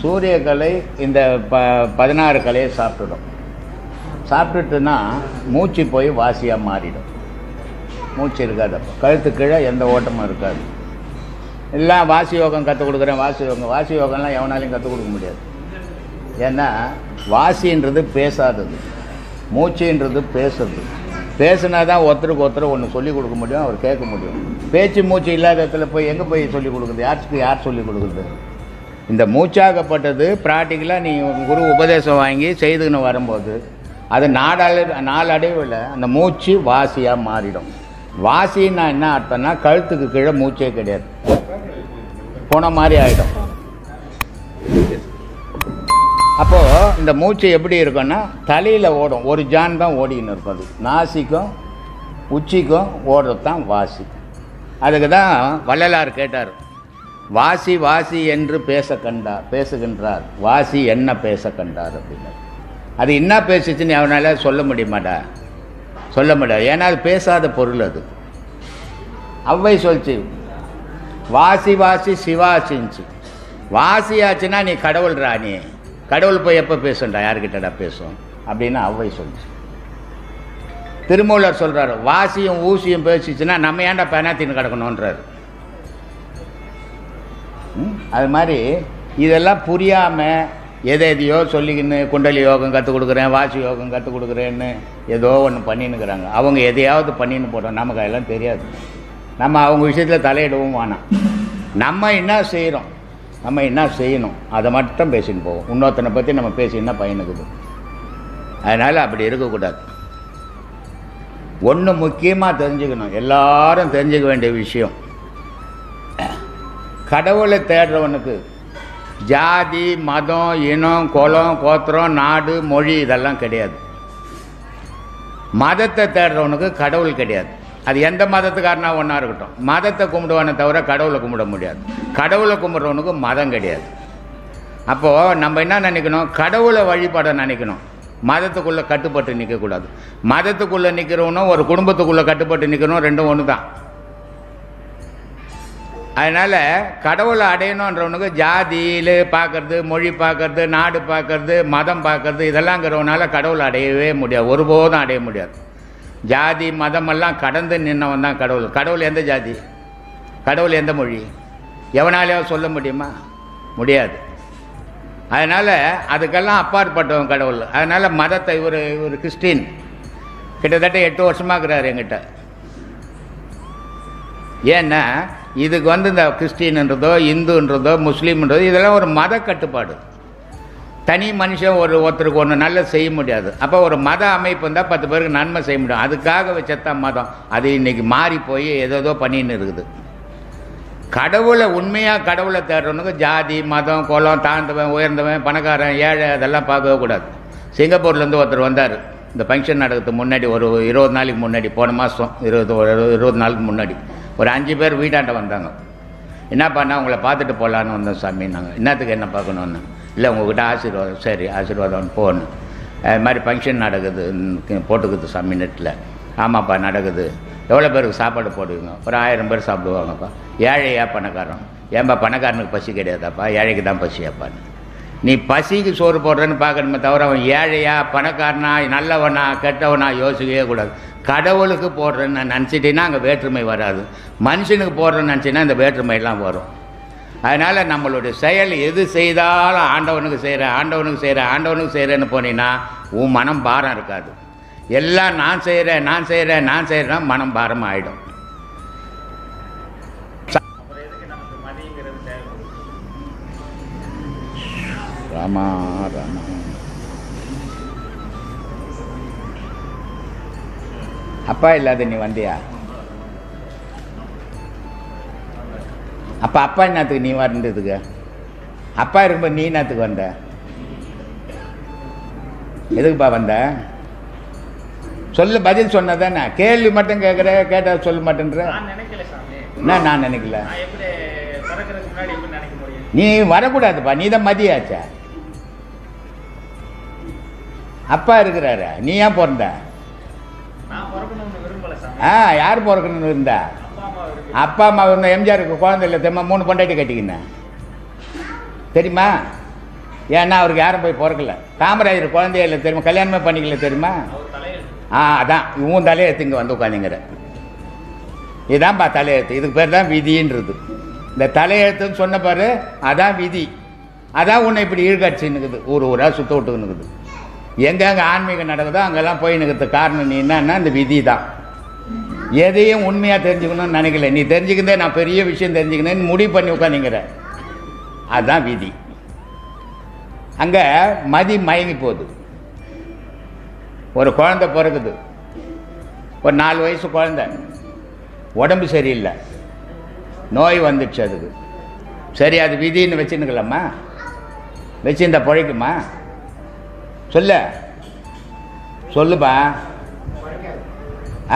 சூரியக்கலை இந்த ப பதினாறு கலையை சாப்பிட்டுடும். சாப்பிட்டுட்டுன்னா மூச்சு போய் வாசியாக மாறிடும். மூச்சு இருக்காது, அப்போ கழுத்து கீழே எந்த ஓட்டமும் இருக்காது. எல்லாம் வாசி யோகம் கற்றுக் கொடுக்குறேன். வாசி யோகம் வாசி யோகம்லாம் எவனாலையும் கற்றுக் கொடுக்க முடியாது. ஏன்னா வாசின்றது பேசாதது, மூச்சுன்றது பேசுறது. பேசுனா தான் ஒருத்தருக்கு ஒருத்தர் ஒன்று சொல்லிக் கொடுக்க முடியும், அவர் கேட்க முடியும். பேச்சு மூச்சு இல்லாத இடத்துல போய் எங்கே போய் சொல்லிக் கொடுக்குறது? யாருக்கு யார் சொல்லிக் கொடுக்குறது? இந்த மூச்சாகப்பட்டது ப்ராக்டிக்கலாக நீ குரு உபதேசம் வாங்கி செய்துன்னு வரும்போது அது நாடாள நாளடைவில் அந்த மூச்சு வாசியாக மாறிடும். வாசின்னா என்ன அர்த்தம்னா கழுத்துக்கு கீழே மூச்சே கிடையாது, போன மாதிரி ஆகிடும். அப்போது இந்த மூச்சு எப்படி இருக்குன்னா தலையில் ஓடும். ஒரு ஜான் தான் ஓடின்னு இருக்கும். அது நாசிக்கும் உச்சிக்கும் ஓடுறது தான் வாசி. அதுக்கு தான் வள்ளலார் கேட்டார், வாசி வாசி என்று பேச கண்டா பேசுகின்றார் வாசி என்ன பேச கண்டார் அப்படின்னார். அது என்ன பேசிச்சுன்னு அவனால் சொல்ல முடியுமாடா? சொல்ல முடியாது. ஏன்னா அது பேசாத பொருள். அது அவ்வை சொல்லிச்சு வாசி வாசி சிவாசின்ச்சு. வாசியாச்சுன்னா நீ கடவுள் ராணி, கடவுள் போய் எப்போ பேசுண்டா? யார்கிட்டடா பேசும் அப்படின்னு அவ்வை சொல்லிச்சு. திருமூலர் சொல்கிறாரு வாசியும் ஊசியும் பேசிச்சுன்னா நம்ம ஏன்டா பெனாத்தின்னு கிடக்கணுன்றார். அது மாதிரி இதெல்லாம் புரியாமல் எதை எதையோ சொல்லிக்கின்னு குண்டலி யோகம் கற்றுக் கொடுக்குறேன், வாசி யோகம் கற்றுக் கொடுக்குறேன்னு ஏதோ ஒன்று பண்ணின்னுக்கிறாங்க. அவங்க எதையாவது பண்ணின்னு போட்டோம், நமக்கு அதெல்லாம் தெரியாது. நம்ம அவங்க விஷயத்தில் தலையிடவும் வேணாம். நம்ம என்ன செய்கிறோம், நம்ம என்ன செய்யணும் அதை மட்டும் பேசின்னு போவோம். இன்னொருத்தனை பற்றி நம்ம பேசினா பயனுக்குது. அதனால் அப்படி இருக்கக்கூடாது. ஒன்று முக்கியமாக தெரிஞ்சுக்கணும், எல்லாரும் தெரிஞ்சுக்க வேண்டிய விஷயம், கடவுளை தேடுறவனுக்கு ஜாதி மதம் இனம் குலம் கோத்திரம் நாடு மொழி இதெல்லாம் கிடையாது. மதத்தை தேடுறவனுக்கு கடவுள் கிடையாது. அது எந்த மதத்துக்காரனா ஒன்றா இருக்கட்டும், மதத்தை கும்பிடுவானே தவிர கடவுளை கும்பிட முடியாது. கடவுளை கும்பிட்றவனுக்கு மதம் கிடையாது. அப்போது நம்ம என்ன நினைக்கணும், கடவுளை வழிபாட நினைக்கணும், மதத்துக்குள்ளே கட்டுப்பட்டு நிற்கக்கூடாது. மதத்துக்குள்ளே நிற்கிறவனும் ஒரு குடும்பத்துக்குள்ளே கட்டுப்பட்டு நிற்கணும், ரெண்டும் ஒன்று தான். அதனால் கடவுளை அடையணுன்றவனுக்கு ஜாதியில் பார்க்கறது, மொழி பார்க்கறது, நாடு பார்க்கறது, மதம் பார்க்கறது இதெல்லாம்ங்கிறவனால கடவுளை அடையவே முடியாது, ஒருபோதும் அடைய முடியாது. ஜாதி மதமெல்லாம் கடந்து நின்றவன் தான் கடவுள். கடவுள் எந்த ஜாதி, கடவுள் எந்த மொழி எவனாலேயோ சொல்ல முடியுமா? முடியாது. அதனால் அதுக்கெல்லாம் அப்பாற்பட்டவன் கடவுள். அதனால் மதத்தை இவர் ஒரு கிறிஸ்டின் கிட்டத்தட்ட எட்டு வருஷமாக இருக்கிறார் என்கிட்ட. ஏன்னா இதுக்கு வந்து இந்த கிறிஸ்டின்ன்றதோ இந்துன்றதோ முஸ்லீம்ன்றதோ இதெல்லாம் ஒரு மத கட்டுப்பாடு. தனி மனுஷன் ஒரு ஒருத்தருக்கு ஒன்று நல்லா செய்ய முடியாது. அப்போ ஒரு மத அமைப்பு இருந்தால் பத்து பேருக்கு நன்மை செய்ய முடியும். அதுக்காக வச்சத்தான் மதம். அது இன்றைக்கி மாறி போய் ஏதோ பண்ணின்னு இருக்குது. கடவுளை உண்மையாக கடவுளை தேடுறவனுக்கு ஜாதி மதம் குலம் தாழ்ந்தவன் உயர்ந்தவன் பணக்காரன் ஏழை அதெல்லாம் பார்க்கவே கூடாது. சிங்கப்பூர்லேருந்து ஒருத்தர் வந்தார் இந்த ஃபங்க்ஷன் நடக்கிறதுக்கு முன்னாடி, ஒரு இருபது நாளைக்கு முன்னாடி, போன மாதம் இருபது இருபது நாளுக்கு முன்னாடி ஒரு அஞ்சு பேர் வீட்டாண்ட வந்தாங்க. என்ன பண்ணால் உங்களை பார்த்துட்டு போகலான்னு வந்தோம் சாமின்னாங்க. என்னத்துக்கு என்ன பார்க்கணுன்னு இல்லை, உங்கள்கிட்ட ஆசீர்வாதம். சரி ஆசீர்வாதம் போகணும், அது மாதிரி ஃபங்க்ஷன் நடக்குது போட்டுக்குது சாமி நெட்டில். ஆமாப்பா நடக்குது. எவ்வளோ பேருக்கு சாப்பாடு போடுவீங்க? ஒரு ஆயிரம் பேர் சாப்பிடுவாங்கப்பா. ஏழையா பணக்காரன்? ஏன்பா பணக்காரனுக்கு பசி கிடையாதாப்பா, ஏழைக்கு தான் பசியாப்பான்னு. நீ பசிக்கு சோறு போடுறேன்னு பார்க்கணுமே தவிர அவன் ஏழையா பணக்காரனா நல்லவனா கெட்டவனா யோசிக்கவே கூடாது. கடவுளுக்கு போடுறேன்னு நினச்சிட்டின்னா அங்கே வேற்றுமை வராது, மனுஷனுக்கு போடுறேன்னு நினச்சின்னா இந்த வேற்றுமையெல்லாம் வரும். அதனால் நம்மளுடைய செயல் எது செய்தாலும் ஆண்டவனுக்கு செய்கிற ஆண்டவனுக்கு செய்கிற ஆண்டவனுக்கு செய்கிறேன்னு போனீங்கன்னா உன் மனம் பாரம் இருக்காது. எல்லாம் நான் செய்கிறேன் நான் செய்கிறேன் நான் செய்கிறேன்னா மனம் பாரம் ஆகிடும். ராமா ராமா அப்பா இல்லாத நீ வந்தியா? அப்போ அப்பா என்னத்துக்கு நீ வந்ததுக்கு? அப்பா இருக்கும்போது நீ என்னத்துக்கு வந்த? எதுக்குப்பா வந்த? சொல்லு, பதில் சொன்னதானே. கேள்வி மட்டும் கேட்குற, கேட்டால் சொல்ல மாட்டேன்ற. என்ன நான் நினைக்கல, நீ வரக்கூடாதுப்பா, நீ தான் மதியாச்சா. அப்பா இருக்கிறாரு, நீ ஏன் பிறந்த? ஆ யார் பிறக்கணும்னு இருந்தா? அப்பா அம்மா இருந்த எம்ஜிஆருக்கு குழந்தை இல்லை தெரியுமா? மூணு பொண்டாட்டி கட்டிக்கினேன் தெரியுமா? ஏன்னா அவருக்கு யாரும் போய் பிறக்கல. காமராஜர் குழந்தைய இல்லை தெரியுமா? கல்யாணமே பண்ணிக்கல தெரியுமா? ஆ அதான் இவன் தலையெழுத்து இங்கே வந்து உட்காந்துங்கிற. இதுதான்ப்பா தலையெழுத்து. இதுக்கு பேர் தான் விதின்றது. இந்த தலையெழுத்துன்னு சொன்ன பாரு, அதான் விதி. அதான் உன்னை இப்படி ஈடுகாட்சின்னுக்குது, ஊர் ஊராக சுற்ற விட்டுக்குன்னுக்குது. எங்கெங்கே ஆன்மீகம் நடக்குதோ அங்கெல்லாம் போய் நிற்கிறதுக்கு காரணம் நீ என்னன்னா இந்த விதி தான். எதையும் உண்மையாக தெரிஞ்சுக்கணும்னு நினைக்கல. நீ தெரிஞ்சுக்கிறதே நான் பெரிய விஷயம் தெரிஞ்சுக்கணுன்னு முடிவு பண்ணி உட்காந்துங்கிற, அதுதான் விதி. அங்கே மதி மயங்கி போகுது. ஒரு குழந்தை பிறகுது, ஒரு நாலு வயசு குழந்தை, உடம்பு சரியில்லை, நோய் வந்துடுச்சு. அதுக்கு சரி அது விதின்னு வச்சுன்னுக்கலாமா? வச்சுருந்தா பிழைக்குமா? சொல்ல சொல்லுப்பா.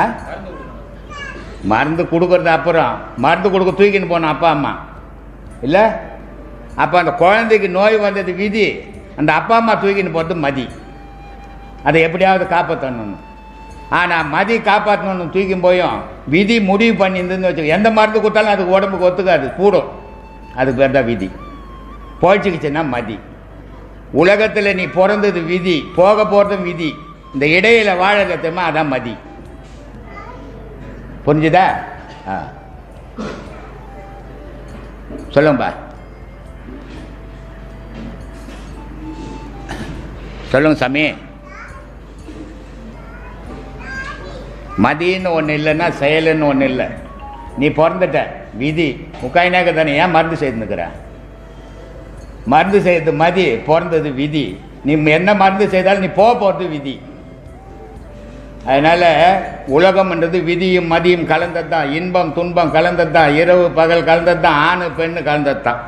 ஆ மருந்து கொடுக்கறது அப்புறம் மருந்து கொடுக்க தூக்கின்னு போனோம் அப்பா அம்மா இல்லை. அப்போ அந்த குழந்தைக்கு நோய் வந்தது விதி, அந்த அப்பா அம்மா தூக்கின்னு போகிறது மதி. அதை எப்படியாவது காப்பாற்றணும். ஆனால் மதி காப்பாற்றணும்னு தூக்கி போயும் விதி முடிவு பண்ணியிருந்துன்னு வச்சு எந்த மருந்து கொடுத்தாலும் அதுக்கு உடம்புக்கு ஒத்துக்காது, கூடும். அதுக்கு பேர் தான் விதி. போய்ச்சிக்கிச்சுன்னா மதி. உலகத்தில் நீ பிறந்தது விதி, போக போகிறதும் விதி, இந்த இடையில் வாழறதுமா அதான் மதி. புரிஞ்சுதா? ஆ சொல்லுங்கப்பா, சொல்லுங்க சாமி. மதின்னு ஒன்று இல்லைன்னா செயலுன்னு ஒன்று இல்லை. நீ பிறந்துட்ட விதி உக்காயினாக்க தானே. ஏன் மருந்து செய்துன்னுக்குற? மருந்து செய்யறது மதி, பிறந்தது விதி. நீ என்ன மருந்து செய்தாலும் நீ போக போகிறது விதி. அதனால் உலகம்ன்றது விதியும் மதியும் கலந்தது தான். இன்பம் துன்பம் கலந்தது தான். இரவு பகல் கலந்தது தான். ஆணு பெண்ணு கலந்தது தான்.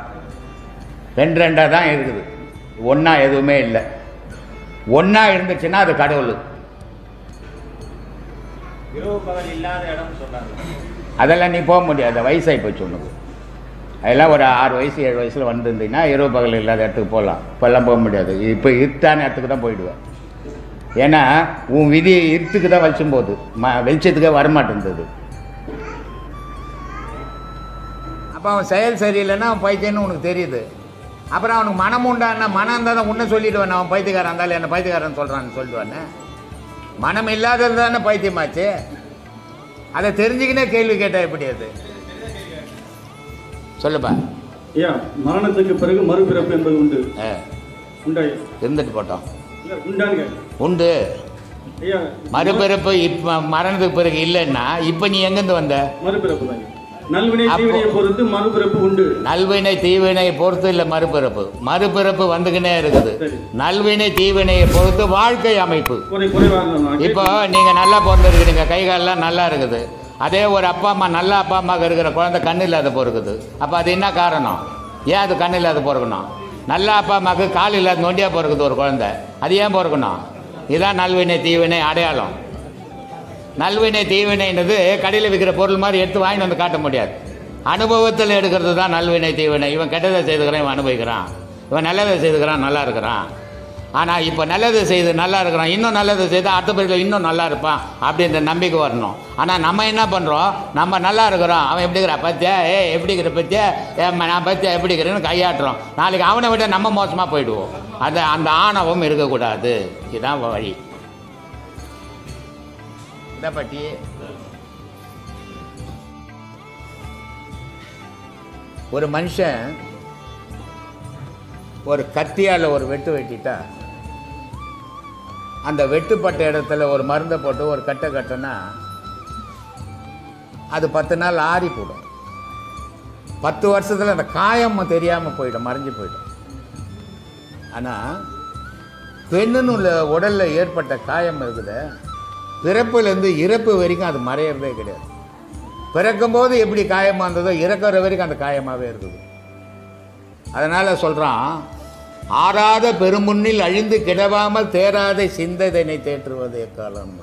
ரெண்டு ரெண்டாக தான் இருக்குது, ஒன்றா எதுவுமே இல்லை. ஒன்றா இருந்துச்சுன்னா அது கடவுள். அதெல்லாம் நீ போக முடியாது, வயசாகி போச்சு உனக்கு. அதெல்லாம் ஒரு ஆறு வயசு ஏழு வயசில் வந்துருந்தீங்கன்னா இரவு பகல் இல்லாத இடத்துக்கு போகலாம். இப்போல்லாம் போக முடியாது, இப்போ இருட்டான இடத்துக்கு தான் போயிடுவேன். ஏன்னா உன் விதி இருத்துக்கு தான் வெளிச்சம் போகுது, ம வெளிச்சத்துக்கே வரமாட்டேன்து. அப்போ அவன் செயல் சரியில்லைன்னா அவன் பைத்தியன்னு உனக்கு தெரியுது. அப்புறம் அவனுக்கு மனம் உண்டான்னா மனம் இருந்தால் தான் உன்னை சொல்லிவிடுவான், அவன் பைத்தியக்காரன் இருந்தாலும் என்ன பைத்தியக்காரன் சொல்கிறான்னு சொல்லிடுவானே. மனம் இல்லாதது தானே பைத்தியமாச்சு. அதை தெரிஞ்சுக்கினே கேள்வி கேட்டால் எப்படி? அது சொல்லுப்பா. ஐயா, மரணத்துக்கு பிறகு மறுபிறப்பு என்பது உண்டு. உண்டா? இருந்துட்டு போட்டோம். உண்டு. மறுபிறப்பு இப்ப மரணத்துக்கு பிறகு இல்லைன்னா இப்ப நீ எங்கிருந்து வந்த? மறுபிறப்பு. நல்வினை தீவினையை பொறுத்து இல்லை மறுபிறப்பு. மறுபிறப்பு வந்துக்கினே இருக்குது. நல்வினை தீவினையை பொறுத்து வாழ்க்கை அமைப்பு. இப்போ நீங்க நல்லா பிறந்திருக்கிறீங்க, கைகாலெல்லாம் நல்லா இருக்குது. அதே ஒரு அப்பா அம்மா நல்ல அப்பா அம்மாவுக்கு இருக்கிற குழந்தை கண் இல்லாத போருக்குது. அப்போ அது என்ன காரணம்? ஏன் அது கண் இல்லாத போருக்கணும்? நல்ல அப்பா அம்மாவுக்கு கால் இல்லாத நொண்டியாக போருக்குது ஒரு குழந்தை, அது ஏன் போருக்கணும்? இதுதான் நல்வினை தீவினை அடையாளம். நல்வினை தீவினைன்றது கடையில் விற்கிற பொருள் மாதிரி எடுத்து வாங்கிட்டு வந்து காட்ட முடியாது. அனுபவத்தில் எடுக்கிறது தான் நல்வினை தீவினை. இவன் கெட்டதை செய்துக்கிறான், இவன் அனுபவிக்கிறான். இவன் நல்லதை செய்துக்கிறான், நல்லா இருக்கிறான். ஆனால் இப்போ நல்லதை செய்து நல்லா இருக்கிறான், இன்னும் நல்லதை செய்து அடுத்த பிறகு இன்னும் நல்லா இருப்பான் அப்படின்ற நம்பிக்கை வரணும். ஆனால் நம்ம என்ன பண்ணுறோம்? நம்ம நல்லா இருக்கிறோம், அவன் எப்படி இருக்கிறா பத்தியா, ஏ எப்படி இருக்கிற பத்தியா, நான் பத்தியா எப்படி இருக்கிறேன்னு கையாட்டுறோம். நாளைக்கு அவனை விட நம்ம மோசமாக போயிடுவோம். அந்த அந்த ஆணவம் இருக்கக்கூடாது. இதுதான் வழி. இதை பற்றி ஒரு மனுஷன் ஒரு கத்தியால் ஒரு வெட்டு வெட்டிட்டா, அந்த வெட்டுப்பட்ட இடத்துல ஒரு மருந்தை போட்டு ஒரு கட்டை கட்டினா அது பத்து நாள் ஆறி போடும். பத்து வருஷத்தில் அந்த காயமும் தெரியாமல் போயிடும், மறைஞ்சு போயிடும். ஆனால் பெண்ணுன்னு உள்ள உடலில் ஏற்பட்ட காயம் இருக்குது, பிறப்புலேருந்து இறப்பு வரைக்கும் அது மறையிறதே கிடையாது. பிறக்கும்போது எப்படி காயமாக இருந்ததோ இறக்குற வரைக்கும் அந்த காயமாகவே இருக்குது. அதனால் சொல்கிறான், ஆறாத பெருமுன்னில் அழிந்து கிடவாமல் தேராதை சிந்தனை தேற்றுவது எக்காலம்.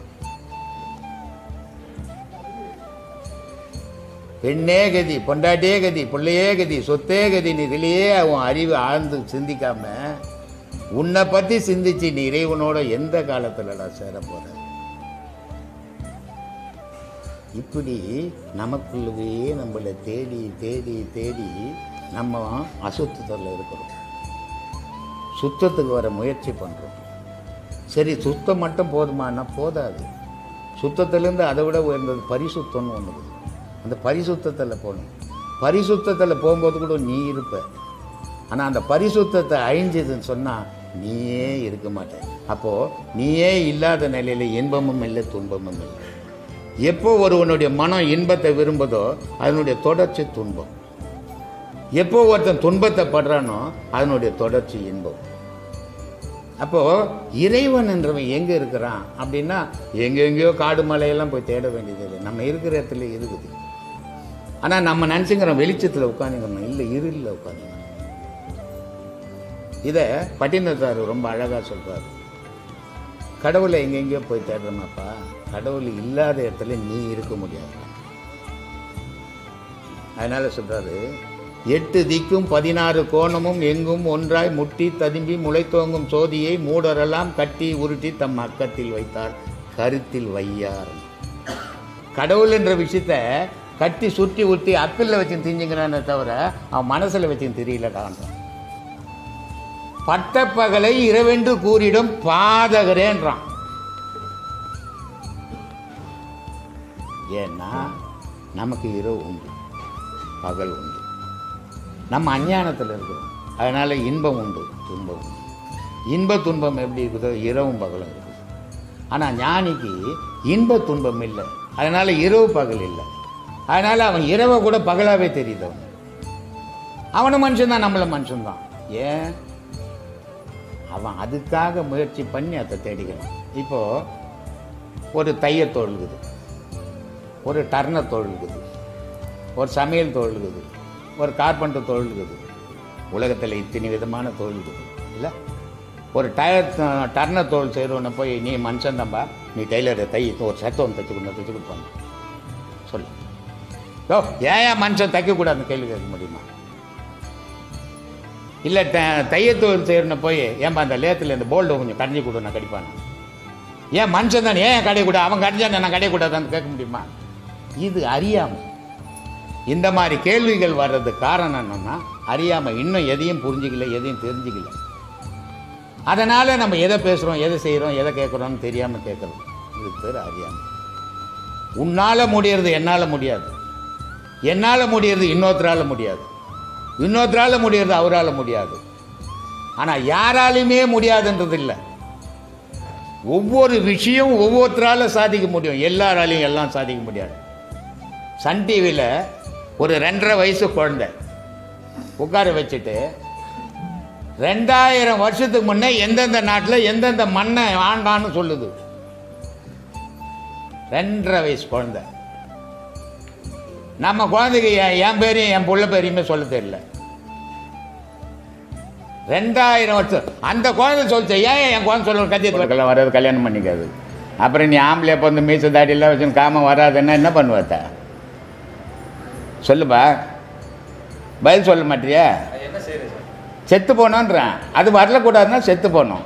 பெண்ணே கதி, பொண்டாட்டியே கதி, பிள்ளையே கதி, சொத்தே கதி. நீ இதிலேயே அவன் அறிவு ஆழ்ந்து சிந்திக்காம உன்னை பற்றி சிந்திச்சு நீ இறைவனோட எந்த காலத்துலடா சேர போற? இப்படி நமக்குள்ளவே நம்மளை தேடி தேடி தேடி நம்ம அசுத்தத்தில் இருக்கிறோம். சுத்தத்துக்கு வர முயற்சி பண்ணுறோம். சரி, சுத்தம் மட்டும் போதுமானா போதாது. சுத்தத்திலேருந்து அதை விட உயர்ந்தது பரிசுத்தம்னு ஒன்று இருக்குது. அந்த பரிசுத்தத்தில் போகணும். பரிசுத்தத்தில் போகும்போது கூட நீ இருப்ப. ஆனால் அந்த பரிசுத்தத்தை அழிஞ்சதுன்னு சொன்னால் நீயே இருக்க மாட்டேன். அப்போது நீயே இல்லாத நிலையில் இன்பமும் இல்லை, துன்பமும் இல்லை. எப்போ ஒருவனுடைய மனம் இன்பத்தை விரும்புதோ அதனுடைய தொடர்ச்சி துன்பம். எப்போ ஒருத்தன் துன்பத்தை படுறானோ அதனுடைய தொடர்ச்சி இன்பம். அப்போது இறைவன் என்றவன் எங்கே இருக்கிறான் அப்படின்னா எங்கெங்கேயோ காடு மலையெல்லாம் போய் தேட வேண்டியதில்லை, நம்ம இருக்கிற இடத்துல இருக்குது. ஆனால் நம்ம நினச்சிக்கிறோம் வெளிச்சத்தில் உட்காந்துக்கணும், இல்லை இருளில் உட்காந்துக்கணும். இதை பட்டினத்தார் ரொம்ப அழகாக சொல்கிறார். கடவுளை எங்கெங்கேயோ போய் தேடுறோமாப்பா, கடவுள் இல்லாத இடத்துல நீ இருக்க முடியாது. அதனால் சொல்கிறாரு, எட்டு திக்கும் பதினாறு கோணமும் எங்கும் ஒன்றாய் முட்டி ததும்பி முளைத்தோங்கும் சோதியை மூடரெல்லாம் கட்டி உருட்டி தம் அக்கத்தில் வைத்தார் கருத்தில் வையார். கடவுள் என்ற விஷயத்த கட்டி சுற்றி ஊற்றி அக்கில் வச்சு திரிஞ்சுக்கிறான்னு தவிர அவன் மனசில் வச்சு தெரியலடான். பட்டப்பகலை இரவென்று கூறிடும் பாதகரேன்றான். ஏன்னா நமக்கு இரவு உண்டு, பகல் உண்டு. நம்ம அஞ்ஞானத்தில் இருக்கிறோம். அதனால் இன்பம் உண்டு, துன்பம் உண்டு. இன்ப துன்பம் எப்படி இருக்குதோ இரவும் பகலும் இருக்குது. ஆனால் ஞானிக்கு இன்ப துன்பம் இல்லை, அதனால் இரவு பகல் இல்லை. அதனால் அவன் இரவை கூட பகலாகவே தெரியுதவன். அவனும் மனுஷன்தான், நம்மளும் மனுஷன்தான். ஏன் அவன் அதுக்காக முயற்சி பண்ணி அதை தேடிக்கிறான். இப்போது ஒரு தைய தொழுகுது, ஒரு டர்னர் தொழுகுது, ஒரு சமையல் தொழுகுது, ஒரு கார்பெண்டர் தொழில் இருக்குது. உலகத்தில் இத்தனை விதமான தொழில் இருக்குது இல்லை. ஒரு டயர் டர்னர் தொழில் செய்கிறவனை போய் நீ மனுஷன் தம்பா, நீ டெய்லரை தை ஒரு சத்தம் தைச்சு கொண்டு தைச்சு கொடுப்பாங்க. சொல்லு, யோ ஏன் மனுஷன் தைக்கக்கூடாதுன்னு கேள்வி கேட்க முடியுமா? இல்லை தைய தொழில் செய்கிறனை போய் ஏன்பா அந்த லேத்தில் இந்த போல்டு கொஞ்சம் கடைஞ்சி கூட நான் கடிப்பானே, ஏன் மனுஷன் தானே ஏன் கடையக்கூடாது, அவன் கடைஞ்சானே நான் கடையக்கூடாதான்னு கேட்க முடியுமா? இது அறியாமல். இந்த மாதிரி கேள்விகள் வர்றதுக்கு காரணம் என்னென்னா அறியாமல், இன்னும் எதையும் புரிஞ்சிக்கல, எதையும் தெரிஞ்சிக்கல. அதனால் நம்ம எதை பேசுகிறோம், எதை செய்கிறோம், எதை கேட்குறோம்னு தெரியாமல் கேட்குறோம். இது பேர் அறியாமல். உன்னால் முடியறது என்னால் முடியாது, என்னால் முடியறது இன்னொருத்தரால் முடியாது, இன்னொருத்தரால் முடியறது அவரால் முடியாது. ஆனால் யாராலையுமே முடியாதுன்றது இல்லை. ஒவ்வொரு விஷயம் ஒவ்வொருத்தரால் சாதிக்க முடியும், எல்லாராலையும் எல்லாம் சாதிக்க முடியாது. சன் டிவியில் ஒரு ரெண்டரை வயசு குழந்தை உட்கார வச்சுட்டு ரெண்டாயிரம் வருஷத்துக்கு முன்னே எந்தெந்த நாட்டில் எந்தெந்த மண்ணை ஆண்டான்னு சொல்லுது. ரெண்டரை வயசு குழந்தை. நம்ம குழந்தைக்கு என் பேரையும் என் பிள்ளை பேரையுமே சொல்ல தெரியல. ரெண்டாயிரம் வருஷம் அந்த குழந்தை சொல்லிச்சு. ஏன் என் குழந்தை சொல்ல கத்தியெல்லாம் வராது, கல்யாணம் பண்ணிக்காது, அப்புறம் நீ ஆம்பளை அப்போ வந்து மீச தாடியெல்லாம் வச்சு காமம் வராதுன்னா என்ன பண்ணுவா சொல்லுப்பா? பதில் சொல்ல மாட்டியா? செத்து போனோன்றான். அது வரலக்கூடாதுன்னா செத்து போனோம்,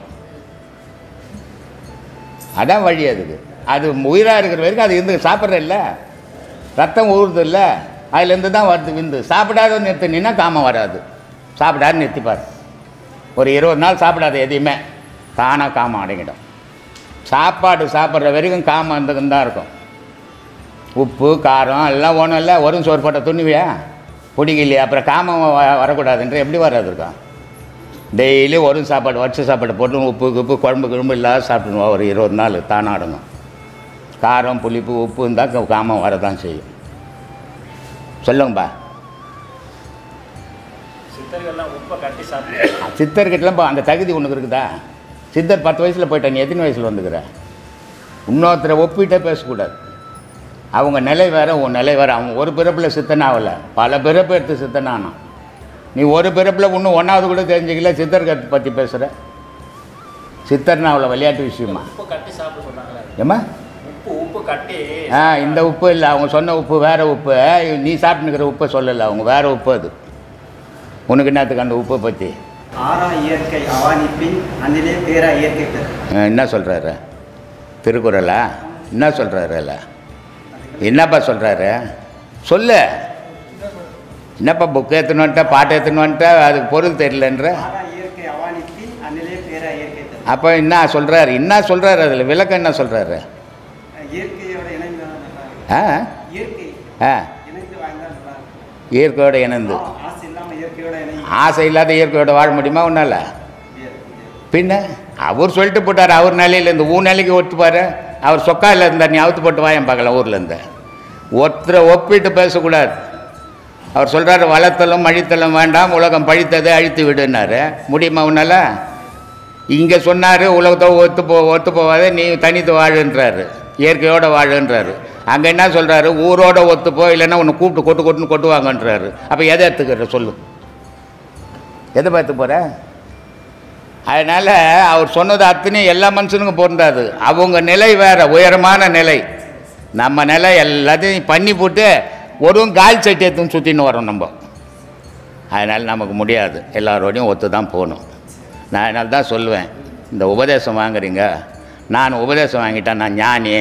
அதான் வழி. அதுக்கு அது உயிராக இருக்கிற வரைக்கும் அது இருந்து சாப்பிட்ற இல்லை, ரத்தம் ஊறுது இல்லை, அதுலேருந்து தான் வருது விந்து. சாப்பிடாத நிறுத்தினா காமம் வராது. சாப்பிடாத நிறுத்திப்பார், ஒரு இருபது நாள் சாப்பிடாது, எதையுமே தானாக காமம் அடங்கிடும். சாப்பாடு சாப்பிட்ற வரைக்கும் காமம் இருந்துக்குன்னு தான் இருக்கும். உப்பு காரம் எல்லாம் ஒன்றும் இல்லை, வரும் சோறு போட்ட துணிவியா பிடிக்கலையே, அப்புறம் காமம் வரக்கூடாதுன்ற எப்படி வராதுருக்கான்? டெய்லி வரும் சாப்பாடு வச்சு சாப்பாடு போட்டு உப்பு உப்பு குழம்பு குழம்பு இல்லாத சாப்பிடுவோம். ஒரு இருபது நாள் தானாடுங்க. காரம் புளிப்பு உப்பு இருந்தால் காமம் வரதான் செய்யும். சொல்லுங்கப்பா, சித்தர்கள்லாம் உப்பை கட்டி சாப்பிடுவோம். சித்தர்கிட்டலாம் அந்த தகுதி ஒன்று இருக்குதா? சித்தர் பத்து வயசில் போயிட்டேன், நீ எத்தனை வயசில் வந்துக்கிற? இன்னொருத்தரை ஒப்பிட்டே பேசக்கூடாது. அவங்க நிலை வேறு, உன் நிலை வேறு. அவங்க ஒரு பிறப்பில் சித்தனாகலை, பல பிறப்பு எடுத்து சித்தனானான். நீ ஒரு பிறப்பில் ஒன்றும் ஒன்றாவது கூட தெரிஞ்சிக்கல, சித்தர்கத்தை பற்றி பேசுகிற. சித்தர்னா அவ்வளோ விளையாட்டு விஷயமா? உப்பு கட்டி சாப்பிட சொன்னாங்களே ஏம்மா, உப்பு உப்பு கட்டி. ஆ, இந்த உப்பு இல்லை, அவங்க சொன்ன உப்பு வேறு உப்பு, நீ சாப்பிட்டுக்கிற உப்பை சொல்லலை, அவங்க வேறு உப்பு. அது உனக்கு என்னத்துக்கு அந்த உப்பை பற்றி? ஆறா இயற்கை அவானிப்பின் அதிலே பேரா இயற்கை. என்ன சொல்கிறாரு திருக்குறளா? என்ன சொல்கிறாருல? என்னப்பா சொல்கிறாரு சொல்லு. என்னப்பா புக்கு ஏற்றுன்னு வந்துட்டா, பாட்டு ஏற்றுன்னு வந்துட்டா, அதுக்கு பொருள் தெரியலன்ற. அப்போ என்ன சொல்கிறாரு, என்ன சொல்கிறாரு, அதில் விளக்கம் என்ன சொல்கிறாரு? ஆ ஆ இயற்கையோடு இணைந்து ஆசை இல்லாத இயற்கையோடு வாழ முடியுமா உன்னால்? பின்ன அவர் சொல்லிட்டு போட்டார், அவர் நிலையில் இந்த ஊர் நிலைக்கு ஒத்துப்பார். அவர் சொக்காயில் இருந்தார், நீ அவுத்து போட்டு வாயம் பார்க்கலாம் ஊர்லேருந்து. ஒருத்தரை ஒப்பிட்டு பேசக்கூடாது. அவர் சொல்கிறார் வளத்தலும் அழித்தலும் வேண்டாம், உலகம் பழித்ததை அழித்து விடுனார். முடியுமா உன்னால்? இங்கே சொன்னார் உலகத்தோடு ஒத்து போ ஒத்து போவாத, நீ தனித்து வாழுன்றாரு, இயற்கையோடு வாழுன்றாரு. அங்கே என்ன சொல்கிறாரு? ஊரோட ஒத்துப்போ, இல்லைன்னா உன்னை கூப்பிட்டு கொட்டு கொட்டுன்னு கொட்டுவாங்கன்றாரு. அப்போ எதை எடுத்துக்கிற சொல்லு, எதை பார்த்து போகிற? அதனால் அவர் சொன்னது அத்தனை எல்லா மனுஷனுக்கும் பொருந்தாது. அவங்க நிலை வேறு, உயரமான நிலை. நம்ம நிலை எல்லாத்தையும் பண்ணி போட்டு ஒருவன் கால் சட்டி எடுத்துன்னு சுற்றின்னு வரோம் நம்ம. அதனால் நமக்கு முடியாது, எல்லாரோடையும் ஒத்து தான் போகணும். நான் அதனால தான் சொல்லுவேன், இந்த உபதேசம் வாங்குறீங்க, நான் உபதேசம் வாங்கிட்டேன், நான் ஞானி,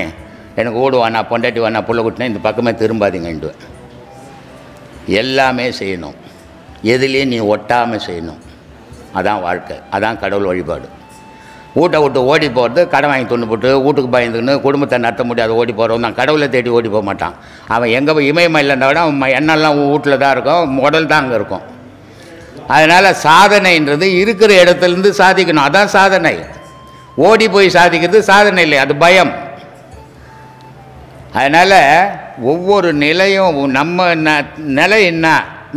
எனக்கு ஓடுவான், நான் பொண்டாட்டி வானா புள்ள கூட்டினேன், இந்த பக்கமே திரும்பாதீங்கன்ட்டு. எல்லாமே செய்யணும், எதுலேயும் நீ ஒட்டாமல் செய்யணும். அதான் வாழ்க்கை, அதான் கடவுள் வழிபாடு. வீட்டை விட்டு ஓடி போகிறது, கடை வாங்கி துண்டு போட்டு வீட்டுக்கு பயந்துக்கின்னு குடும்பத்தை நடத்த முடியாது ஓடி போகிறவன் தான் கடவுளை தேடி ஓடி போக மாட்டான். அவன் எங்கே போய் இமயமலையில் இருந்தால் விட அவன் எண்ணெல்லாம் வீட்டில் தான் இருக்கும், உடல் தான் அங்கே இருக்கும். அதனால் சாதனைன்றது இருக்கிற இடத்துலேருந்து சாதிக்கணும், அதான் சாதனை. ஓடி போய் சாதிக்கிறது சாதனை இல்லை, அது பயம். அதனால் ஒவ்வொரு நிலையும் நம்ம ந நிலை என்ன,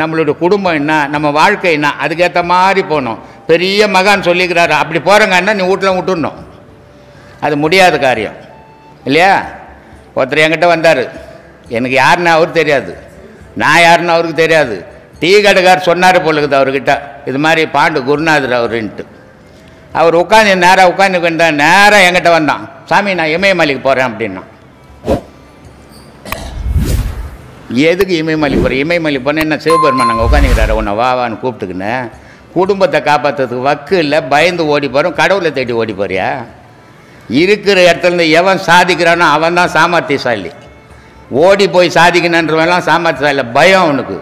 நம்மளுடைய குடும்பம் என்ன, நம்ம வாழ்க்கை என்ன, அதுக்கேற்ற மாதிரி போகணும். பெரிய மகான் சொல்லிக்கிறாரு, அப்படி போகிறங்கன்னா நீ வீட்டில் விட்டுடணும், அது முடியாத காரியம் இல்லையா? ஒருத்தர் என்கிட்ட வந்தார், எனக்கு யாருன்னு அவருக்கு தெரியாது, நான் யாருன்னு அவருக்கு தெரியாது, டீக்கடைக்கார் சொன்னார் போலுக்குது அவர்கிட்ட, இது மாதிரி பாண்டு குருநாதர் அவருன்ட்டு. அவர் உட்காந்து நேராக உட்காந்துக்கிட்ட நேராக எங்கிட்ட வந்தான். சாமி, நான் இமயமலைக்கு போகிறேன் அப்படின்னா. எதுக்கு இமயமலை போகிறேன்? இமயமலை போனால் என்ன சிவபெருமான் நாங்கள் உட்காந்துக்கிறாரு உன்னை வாவான்னு கூப்பிட்டுக்குன்னு. குடும்பத்தை காப்பாற்றுறதுக்கு வக்கு இல்லை, பயந்து ஓடி போகிறோம், கடவுளை தேடி ஓடி போறியா? இருக்கிற இடத்துலேருந்து எவன் சாதிக்கிறானோ அவன் தான் சாமர்த்தியசாலி. ஓடி போய் சாதிக்கணுன்றவெல்லாம் சாமர்த்தியசாலி. பயம் அவனுக்கு.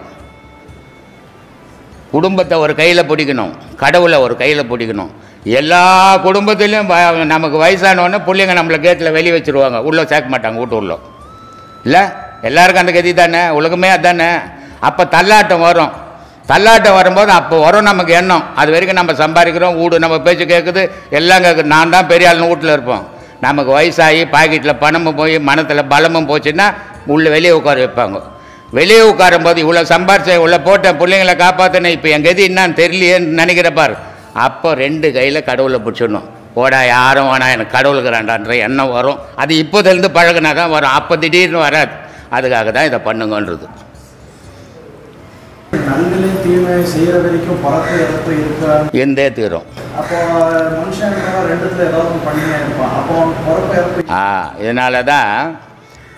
குடும்பத்தை ஒரு கையில் பிடிக்கணும், கடவுளை ஒரு கையில் பிடிக்கணும். எல்லா குடும்பத்துலேயும் நமக்கு வயசானவொன்னே பிள்ளைங்க நம்மளை கேட்டில் வெளியே வச்சுருவாங்க, உள்ளே சேர்க்க மாட்டாங்க, வீட்டு உள்ளே இல்லை. எல்லாருக்கும் அந்த கதி தானே, உலகமே அதுதானே. அப்போ தள்ளாட்டம் வரும். தள்ளாட்டம் வரும்போது அப்போ வரும் நமக்கு எண்ணம், அது வரைக்கும் நம்ம சம்பாதிக்கிறோம், வீடு நம்ம பேச்சு கேட்குது, எல்லாம் கேட்குது, நான் தான் பெரிய ஆளுன்னு வீட்டில் இருப்போம். நமக்கு வயசாகி பாக்கெட்டில் பணமும் போய் மனத்தில் பலமும் போச்சுன்னா உள்ளே வெளியே உட்கார வைப்பாங்க. வெளியே உட்காரும்போது இவ்வளோ சம்பாரிச்ச, இவ்வளோ போட்டேன், பிள்ளைங்களை காப்பாற்றினேன், இப்போ என் கதி என்னான்னு தெரியலையேன்னு நினைக்கிறப்பார். அப்போ ரெண்டு கையில் கடவுளை பிடிச்சிடணும். ஓடா, யாரும் வேணா, எனக்கு கடவுளுக்குறாண்டான்ற எண்ணம் வரும். அது இப்போதுலேருந்து பழகினா தான் வரும், அப்போ திடீர்னு வராது. அதுக்காக தான் இதை பண்ணுங்கன்றது. எந்தே தீரும். ஆ, இதனால தான்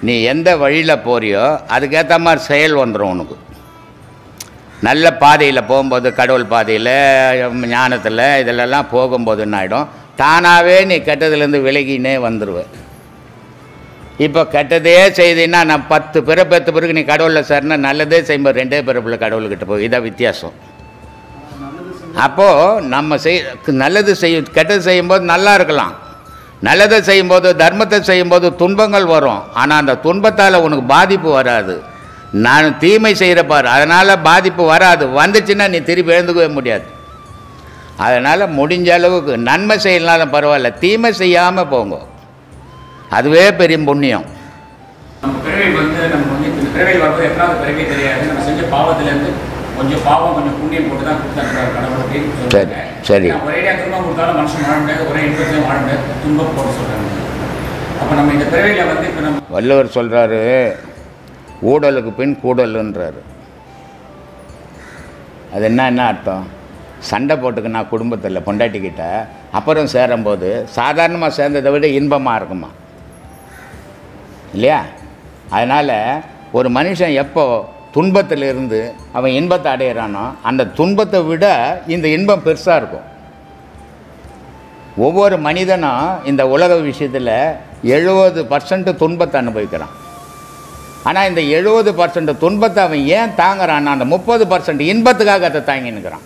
நீ எந்த வழியில் போறியோ அதுக்கேற்ற மாதிரி செயல் வந்துடும் உனக்கு. நல்ல பாதையில் போகும்போது, கடவுள் பாதையில், ஞானத்தில், இதிலெல்லாம் போகும்போது என்ன ஆகிடும், தானாகவே நீ கெட்டதுலேருந்து விலகினே வந்துடுவேன். இப்போ கெட்டதே செய்தீன்னா, நான் பத்து பேரை பத்து பேருக்கு நீ கடவுளில் சார்னா, நல்லதே செய்யும்போது ரெண்டே பேரப்பில் கடவுள்கிட்ட போய், இதான் வித்தியாசம். அப்போது நம்ம செய் நல்லது செய்யும், கெட்டது செய்யும்போது நல்லா இருக்கலாம். நல்லதை செய்யும்போது, தர்மத்தை செய்யும்போது துன்பங்கள் வரும். ஆனால் அந்த துன்பத்தால் உனக்கு பாதிப்பு வராது. நான் தீமை செய்கிறப்பார், அதனால் பாதிப்பு வராது. வந்துச்சுன்னா நீ திருப்பி எழுந்துக்கவே முடியாது. அதனால் முடிஞ்ச அளவுக்கு நன்மை செய்யலாம், பரவாயில்ல, தீமை செய்யாமல் போங்க, அதுவே பெரிய புண்ணியம். சரி சரி. வள்ளுவர் சொல்கிறாரு, ஊடலுக்கு பின் கூடலுன்றார். அது என்ன என்ன அர்த்தம்? சண்டை போட்டுக்கு நான் குடும்பத்தில் பொண்டாட்டிக்கிட்ட அப்புறம் சேரும்போது சாதாரணமாக சேர்ந்ததை விட இன்பமாக இருக்குமா இல்லையா? அதனால் ஒரு மனுஷன் எப்போ துன்பத்திலிருந்து அவன் இன்பத்தை அடையிறானோ, அந்த துன்பத்தை விட இந்த இன்பம் பெருசாக இருக்கும். ஒவ்வொரு மனிதனும் இந்த உலக விஷயத்தில் எழுபது பர்சன்ட் துன்பத்தை அனுபவிக்கிறான். ஆனால் இந்த எழுபது பர்சன்ட் துன்பத்தை அவன் ஏன் தாங்குறான்னா, அந்த முப்பது பர்சன்ட் இன்பத்துக்காக அதை தாங்கினுக்கிறான்.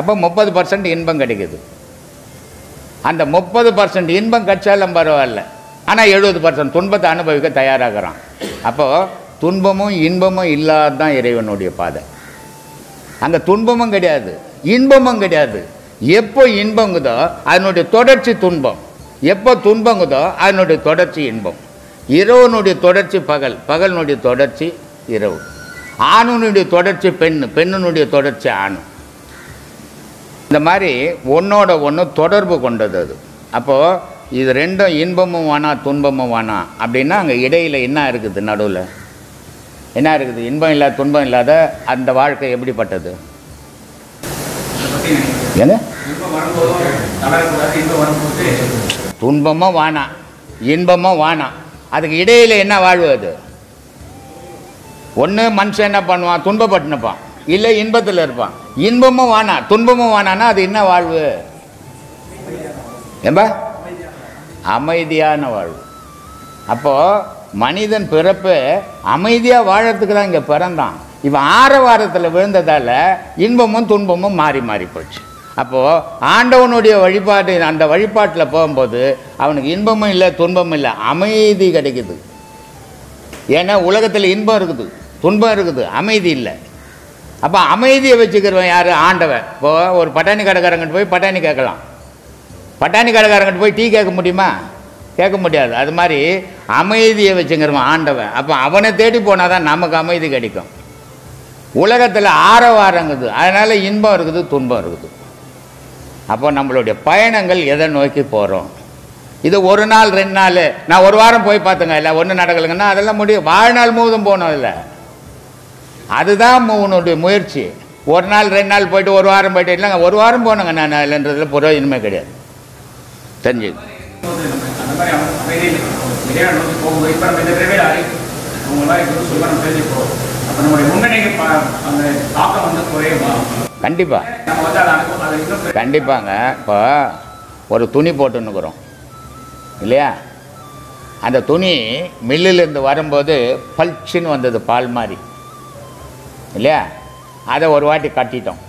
அப்போ முப்பது பர்சன்ட் இன்பம் கிடைக்குது. அந்த முப்பது பர்சன்ட் இன்பம் கிடைச்சாலும் பரவாயில்ல, ஆனால் எழுபது பர்சன்ட் துன்பத்தை அனுபவிக்க தயாராகிறான். அப்போது துன்பமும் இன்பமும் இல்லாத தான் இறைவனுடைய பாதை. அந்த துன்பமும் கிடையாது, இன்பமும் கிடையாது. எப்போ இன்பங்குதோ அதனுடைய தொடர்ச்சி துன்பம், எப்போ துன்பங்குதோ அதனுடைய தொடர்ச்சி இன்பம். இரவுனுடைய தொடர்ச்சி பகல், பகலினுடைய தொடர்ச்சி இரவு, ஆணுனுடைய தொடர்ச்சி பெண், பெண்ணினுடைய தொடர்ச்சி ஆணு. இந்த மாதிரி ஒன்றோட ஒன்று தொடர்பு கொண்டது அது. அப்போது இது ரெண்டும் இன்பமும் வானா துன்பமும் வானா அப்படின்னா, அங்கே இடையில் என்ன இருக்குது, நடுவில் என்ன இருக்குது? இன்பம் இல்லாத துன்பம் இல்லாத அந்த வாழ்க்கை எப்படிப்பட்டது? ஏங்க, துன்பமும் வானா இன்பமும் வானா, அதுக்கு இடையில் என்ன வாழ்வு அது? ஒன்று மனுஷன் என்ன பண்ணுவான், துன்பப்பட்டுனுப்பான், இல்லை இன்பத்தில் இருப்பான். இன்பமும் வானா துன்பமும் வானான்னா அது என்ன வாழ்வு? ஏம்பா, அமைதியான வாழ்வு. அப்போது மனிதன் பிறப்பு அமைதியாக வாழறதுக்கு தான் இங்கே பிறந்தான். இவன் ஆற வாரத்தில் விழுந்ததால் இன்பமும் துன்பமும் மாறி மாறி போச்சு. அப்போது ஆண்டவனுடைய வழிபாடு, அந்த வழிபாட்டில் போகும்போது அவனுக்கு இன்பமும் இல்லை துன்பமும் இல்லை, அமைதி கிடைக்குது. ஏன்னா உலகத்தில் இன்பம் இருக்குது, துன்பம் இருக்குது, அமைதி இல்லை. அப்போ அமைதியை வச்சுக்கிறவன் யார்? ஆண்டவன். இப்போது ஒரு பட்டாணி கடைக்காரங்கிட்ட போய் பட்டாணி கேட்கலாம், பட்டாணி கடைக்காரங்கிட்ட போய் டீ கேட்க முடியுமா? கேட்க முடியாது. அது மாதிரி அமைதியை வச்சுங்கிறவன் ஆண்டவன். அப்போ அவனை தேடி போனால் தான் நமக்கு அமைதி கிடைக்கும். உலகத்தில் ஆரவாரங்குது, அதனால் இன்பம் இருக்குது துன்பம் இருக்குது. அப்போ நம்மளுடைய பயணங்கள் எதை நோக்கி போகிறோம்? இது ஒரு நாள் ரெண்டு நாள், நான் ஒரு வாரம் போய் பார்த்துங்க இல்லை ஒன்றும் நடக்கலைங்கன்னா அதெல்லாம் முடியும். வாழ்நாள் முழுவதும் போகணும். இல்லை அதுதான் உன்னுடைய முயற்சி. ஒரு நாள் ரெண்டு நாள் போய்ட்டு ஒரு வாரம் போய்ட்டு இல்லைங்க, ஒரு வாரம் போனேங்க நான் இல்லைன்றதுல பொருள் இனிமே கிடையாது. தெரிஞ்சு கண்டிப்பாக கண்டிப்பாங்க. இப்போ ஒரு துணி போட்டுன்னுக்குறோம் இல்லையா, அந்த துணி மில்லிலேருந்து வரும்போது பல்ச்சின்னு வந்தது பால் மாதிரி இல்லையா, அதை ஒரு வாட்டி கட்டிட்டோம்,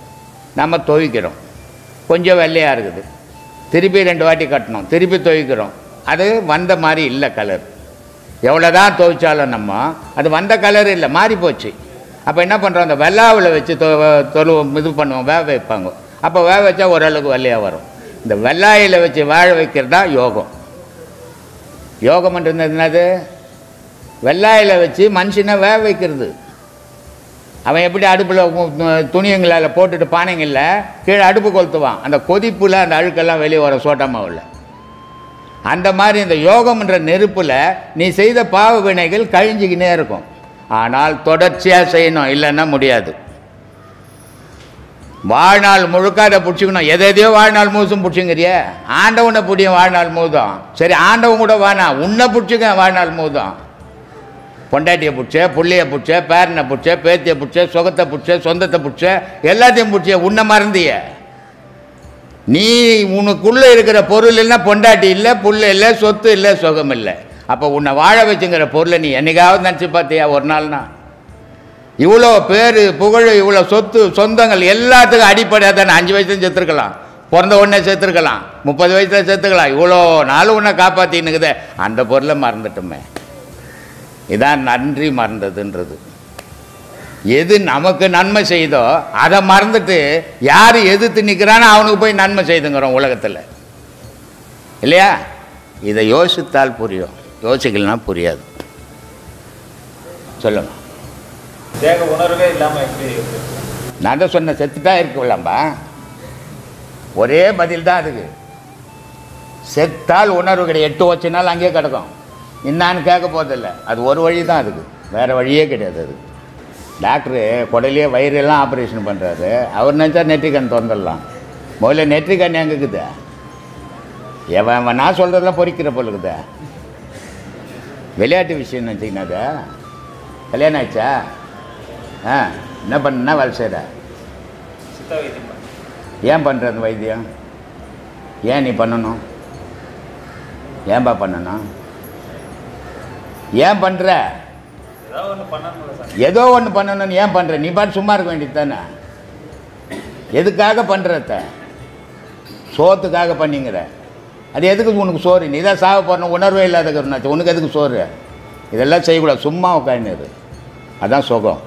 நம்ம துவைக்கிறோம், கொஞ்சம் வெள்ளையாக இருக்குது, திருப்பி ரெண்டு வாட்டி கட்டணும், திருப்பி துவைக்கிறோம், அது வந்த மாதிரி இல்லை கலர். எவ்வளோ தான் துவைச்சாலும் நம்ம அது வந்த கலர் இல்லை, மாறி போச்சு. அப்போ என்ன பண்ணுறோம், அந்த வெள்ளாவில் வச்சு தொ தொழு இது பண்ணுவோம், வேக வைப்பாங்க. அப்போ வேக வச்சா ஓரளவுக்கு வெள்ளையாக வரும். இந்த வெள்ளாயில் வச்சு வாழ வைக்கிறது தான் யோகம். யோகம்ன்றது என்னது, வெள்ளாயில் வச்சு மனுஷனை வேக வைக்கிறது. அவன் எப்படி அடுப்பில் துணிங்களால் போட்டுட்டு பானைங்களில் கீழே அடுப்பு கொளுத்துவான், அந்த கொதிப்பில் அந்த அழுக்கெல்லாம் வெளியே வர சோட்டாமாவில். அந்த மாதிரி இந்த யோகம்ன்ற நெருப்பில் நீ செய்த பாவ வினைகள் கழிஞ்சிக்கினே இருக்கும். ஆனால் தொடர்ச்சியாக செய்யணும், இல்லைன்னா முடியாது. வாழ்நாள் முழுக்க அதை பிடிச்சிக்கணும். எதை எதையோ வாழ்நாள் முழுசும் பிடிச்சிங்கிறிய, ஆண்டவனை பிடிக்கும் வாழ்நாள் முழுதும். சரி, ஆண்டவன் கூட வானா, உன்னை பிடிச்சிக்க வாழ்நாள் முழுதும். பொண்டாட்டியை பிடிச்ச, புள்ளையை பிடிச்ச, பேரனை பிடிச்ச, பேத்தியை பிடிச்ச, சொகத்தை பிடிச்ச, சொந்தத்தை பிடிச்ச, எல்லாத்தையும் பிடிச்ச, உன்னை மறந்திய. நீ உனக்குள்ளே இருக்கிற பொருள் இல்லைன்னா பொண்டாட்டி இல்லை, புள்ளை இல்லை, சொத்து இல்லை, சுகம் இல்லை. அப்போ உன்னை வாழ வச்சுங்கிற பொருளை நீ என்றைக்காவது நினச்சி பார்த்தியா ஒரு நாள்னா? இவ்வளோ பேர், புகழ், இவ்வளோ சொத்து, சொந்தங்கள் எல்லாத்துக்கும் அடிப்படையாக தானே. அஞ்சு வயசுலையும் சேர்த்துருக்கலாம், பிறந்த உடனே சேர்த்துருக்கலாம், முப்பது வயசுல சேர்த்துக்கலாம். இவ்வளோ நாள் உன்னை காப்பாற்றின்னுக்குதே, அந்த பொருளை மறந்துட்டோமே. இதான் நன்றி மறந்ததுன்றது. எது நமக்கு நன்மை செய்தோ அதை மறந்துட்டு யார் எதிர்த்து நிற்கிறான்னு அவனுக்கு போய் நன்மை செய்துங்கிறோம் உலகத்தில் இல்லையா? இதை யோசித்தால் புரியும், யோசிக்கலாம் புரியாது. சொல்லுங்க. தேக உணர்வே இல்லாமல் எப்படி இருக்கு? நான் தான் சொன்ன, செத்துட்டா இருக்கலாம்பா. ஒரே பதில் தான் அதுக்கு. செத்தால் உணர்வு கிடையாது. எட்டு வச்சுனாலும் அங்கேயே கிடக்கும், இன்னான்னு கேட்க போதில்லை. அது ஒரு வழி தான், அதுக்கு வேறு வழியே கிடையாது. அது டாக்டரு குடலையே வயிறெல்லாம் ஆப்ரேஷன் பண்ணுறாரு, அவர் நினச்சா நெற்றிக்கண் திறந்துடலாம். முதல்ல நெற்றிக்கண் எங்கக்குது? எவன் நான் சொல்கிறதெல்லாம் பொறிக்கிற பொழுது விளையாட்டு விஷயம் நினச்சிங்கன்னாக்கா. கல்யாணம் ஆயிடுச்சா? ஆ, என்ன பண்ணா வேலை செய்கிற? ஏன் பண்ணுற அந்த வைத்தியம்? ஏன் நீ பண்ணணும்? ஏன்பா பண்ணணும்? ஏன் பண்ணுற? ஏதோ ஒன்று பண்ணணும்னு ஏன் பண்ணுற? நீ பாட்டு சும்மா இருக்க வேண்டியது தானே. எதுக்காக பண்ணுறத? சோத்துக்காக பண்ணிங்கிற. அது எதுக்கு உனக்கு சோறு? நீ தான் சாக போடணும், உணர்வே இல்லாத உனக்கு எதுக்கு சோறு? இதெல்லாம் செய்யக்கூடாது, சும்மா உட்காந்துரு. அதுதான் சுகம்.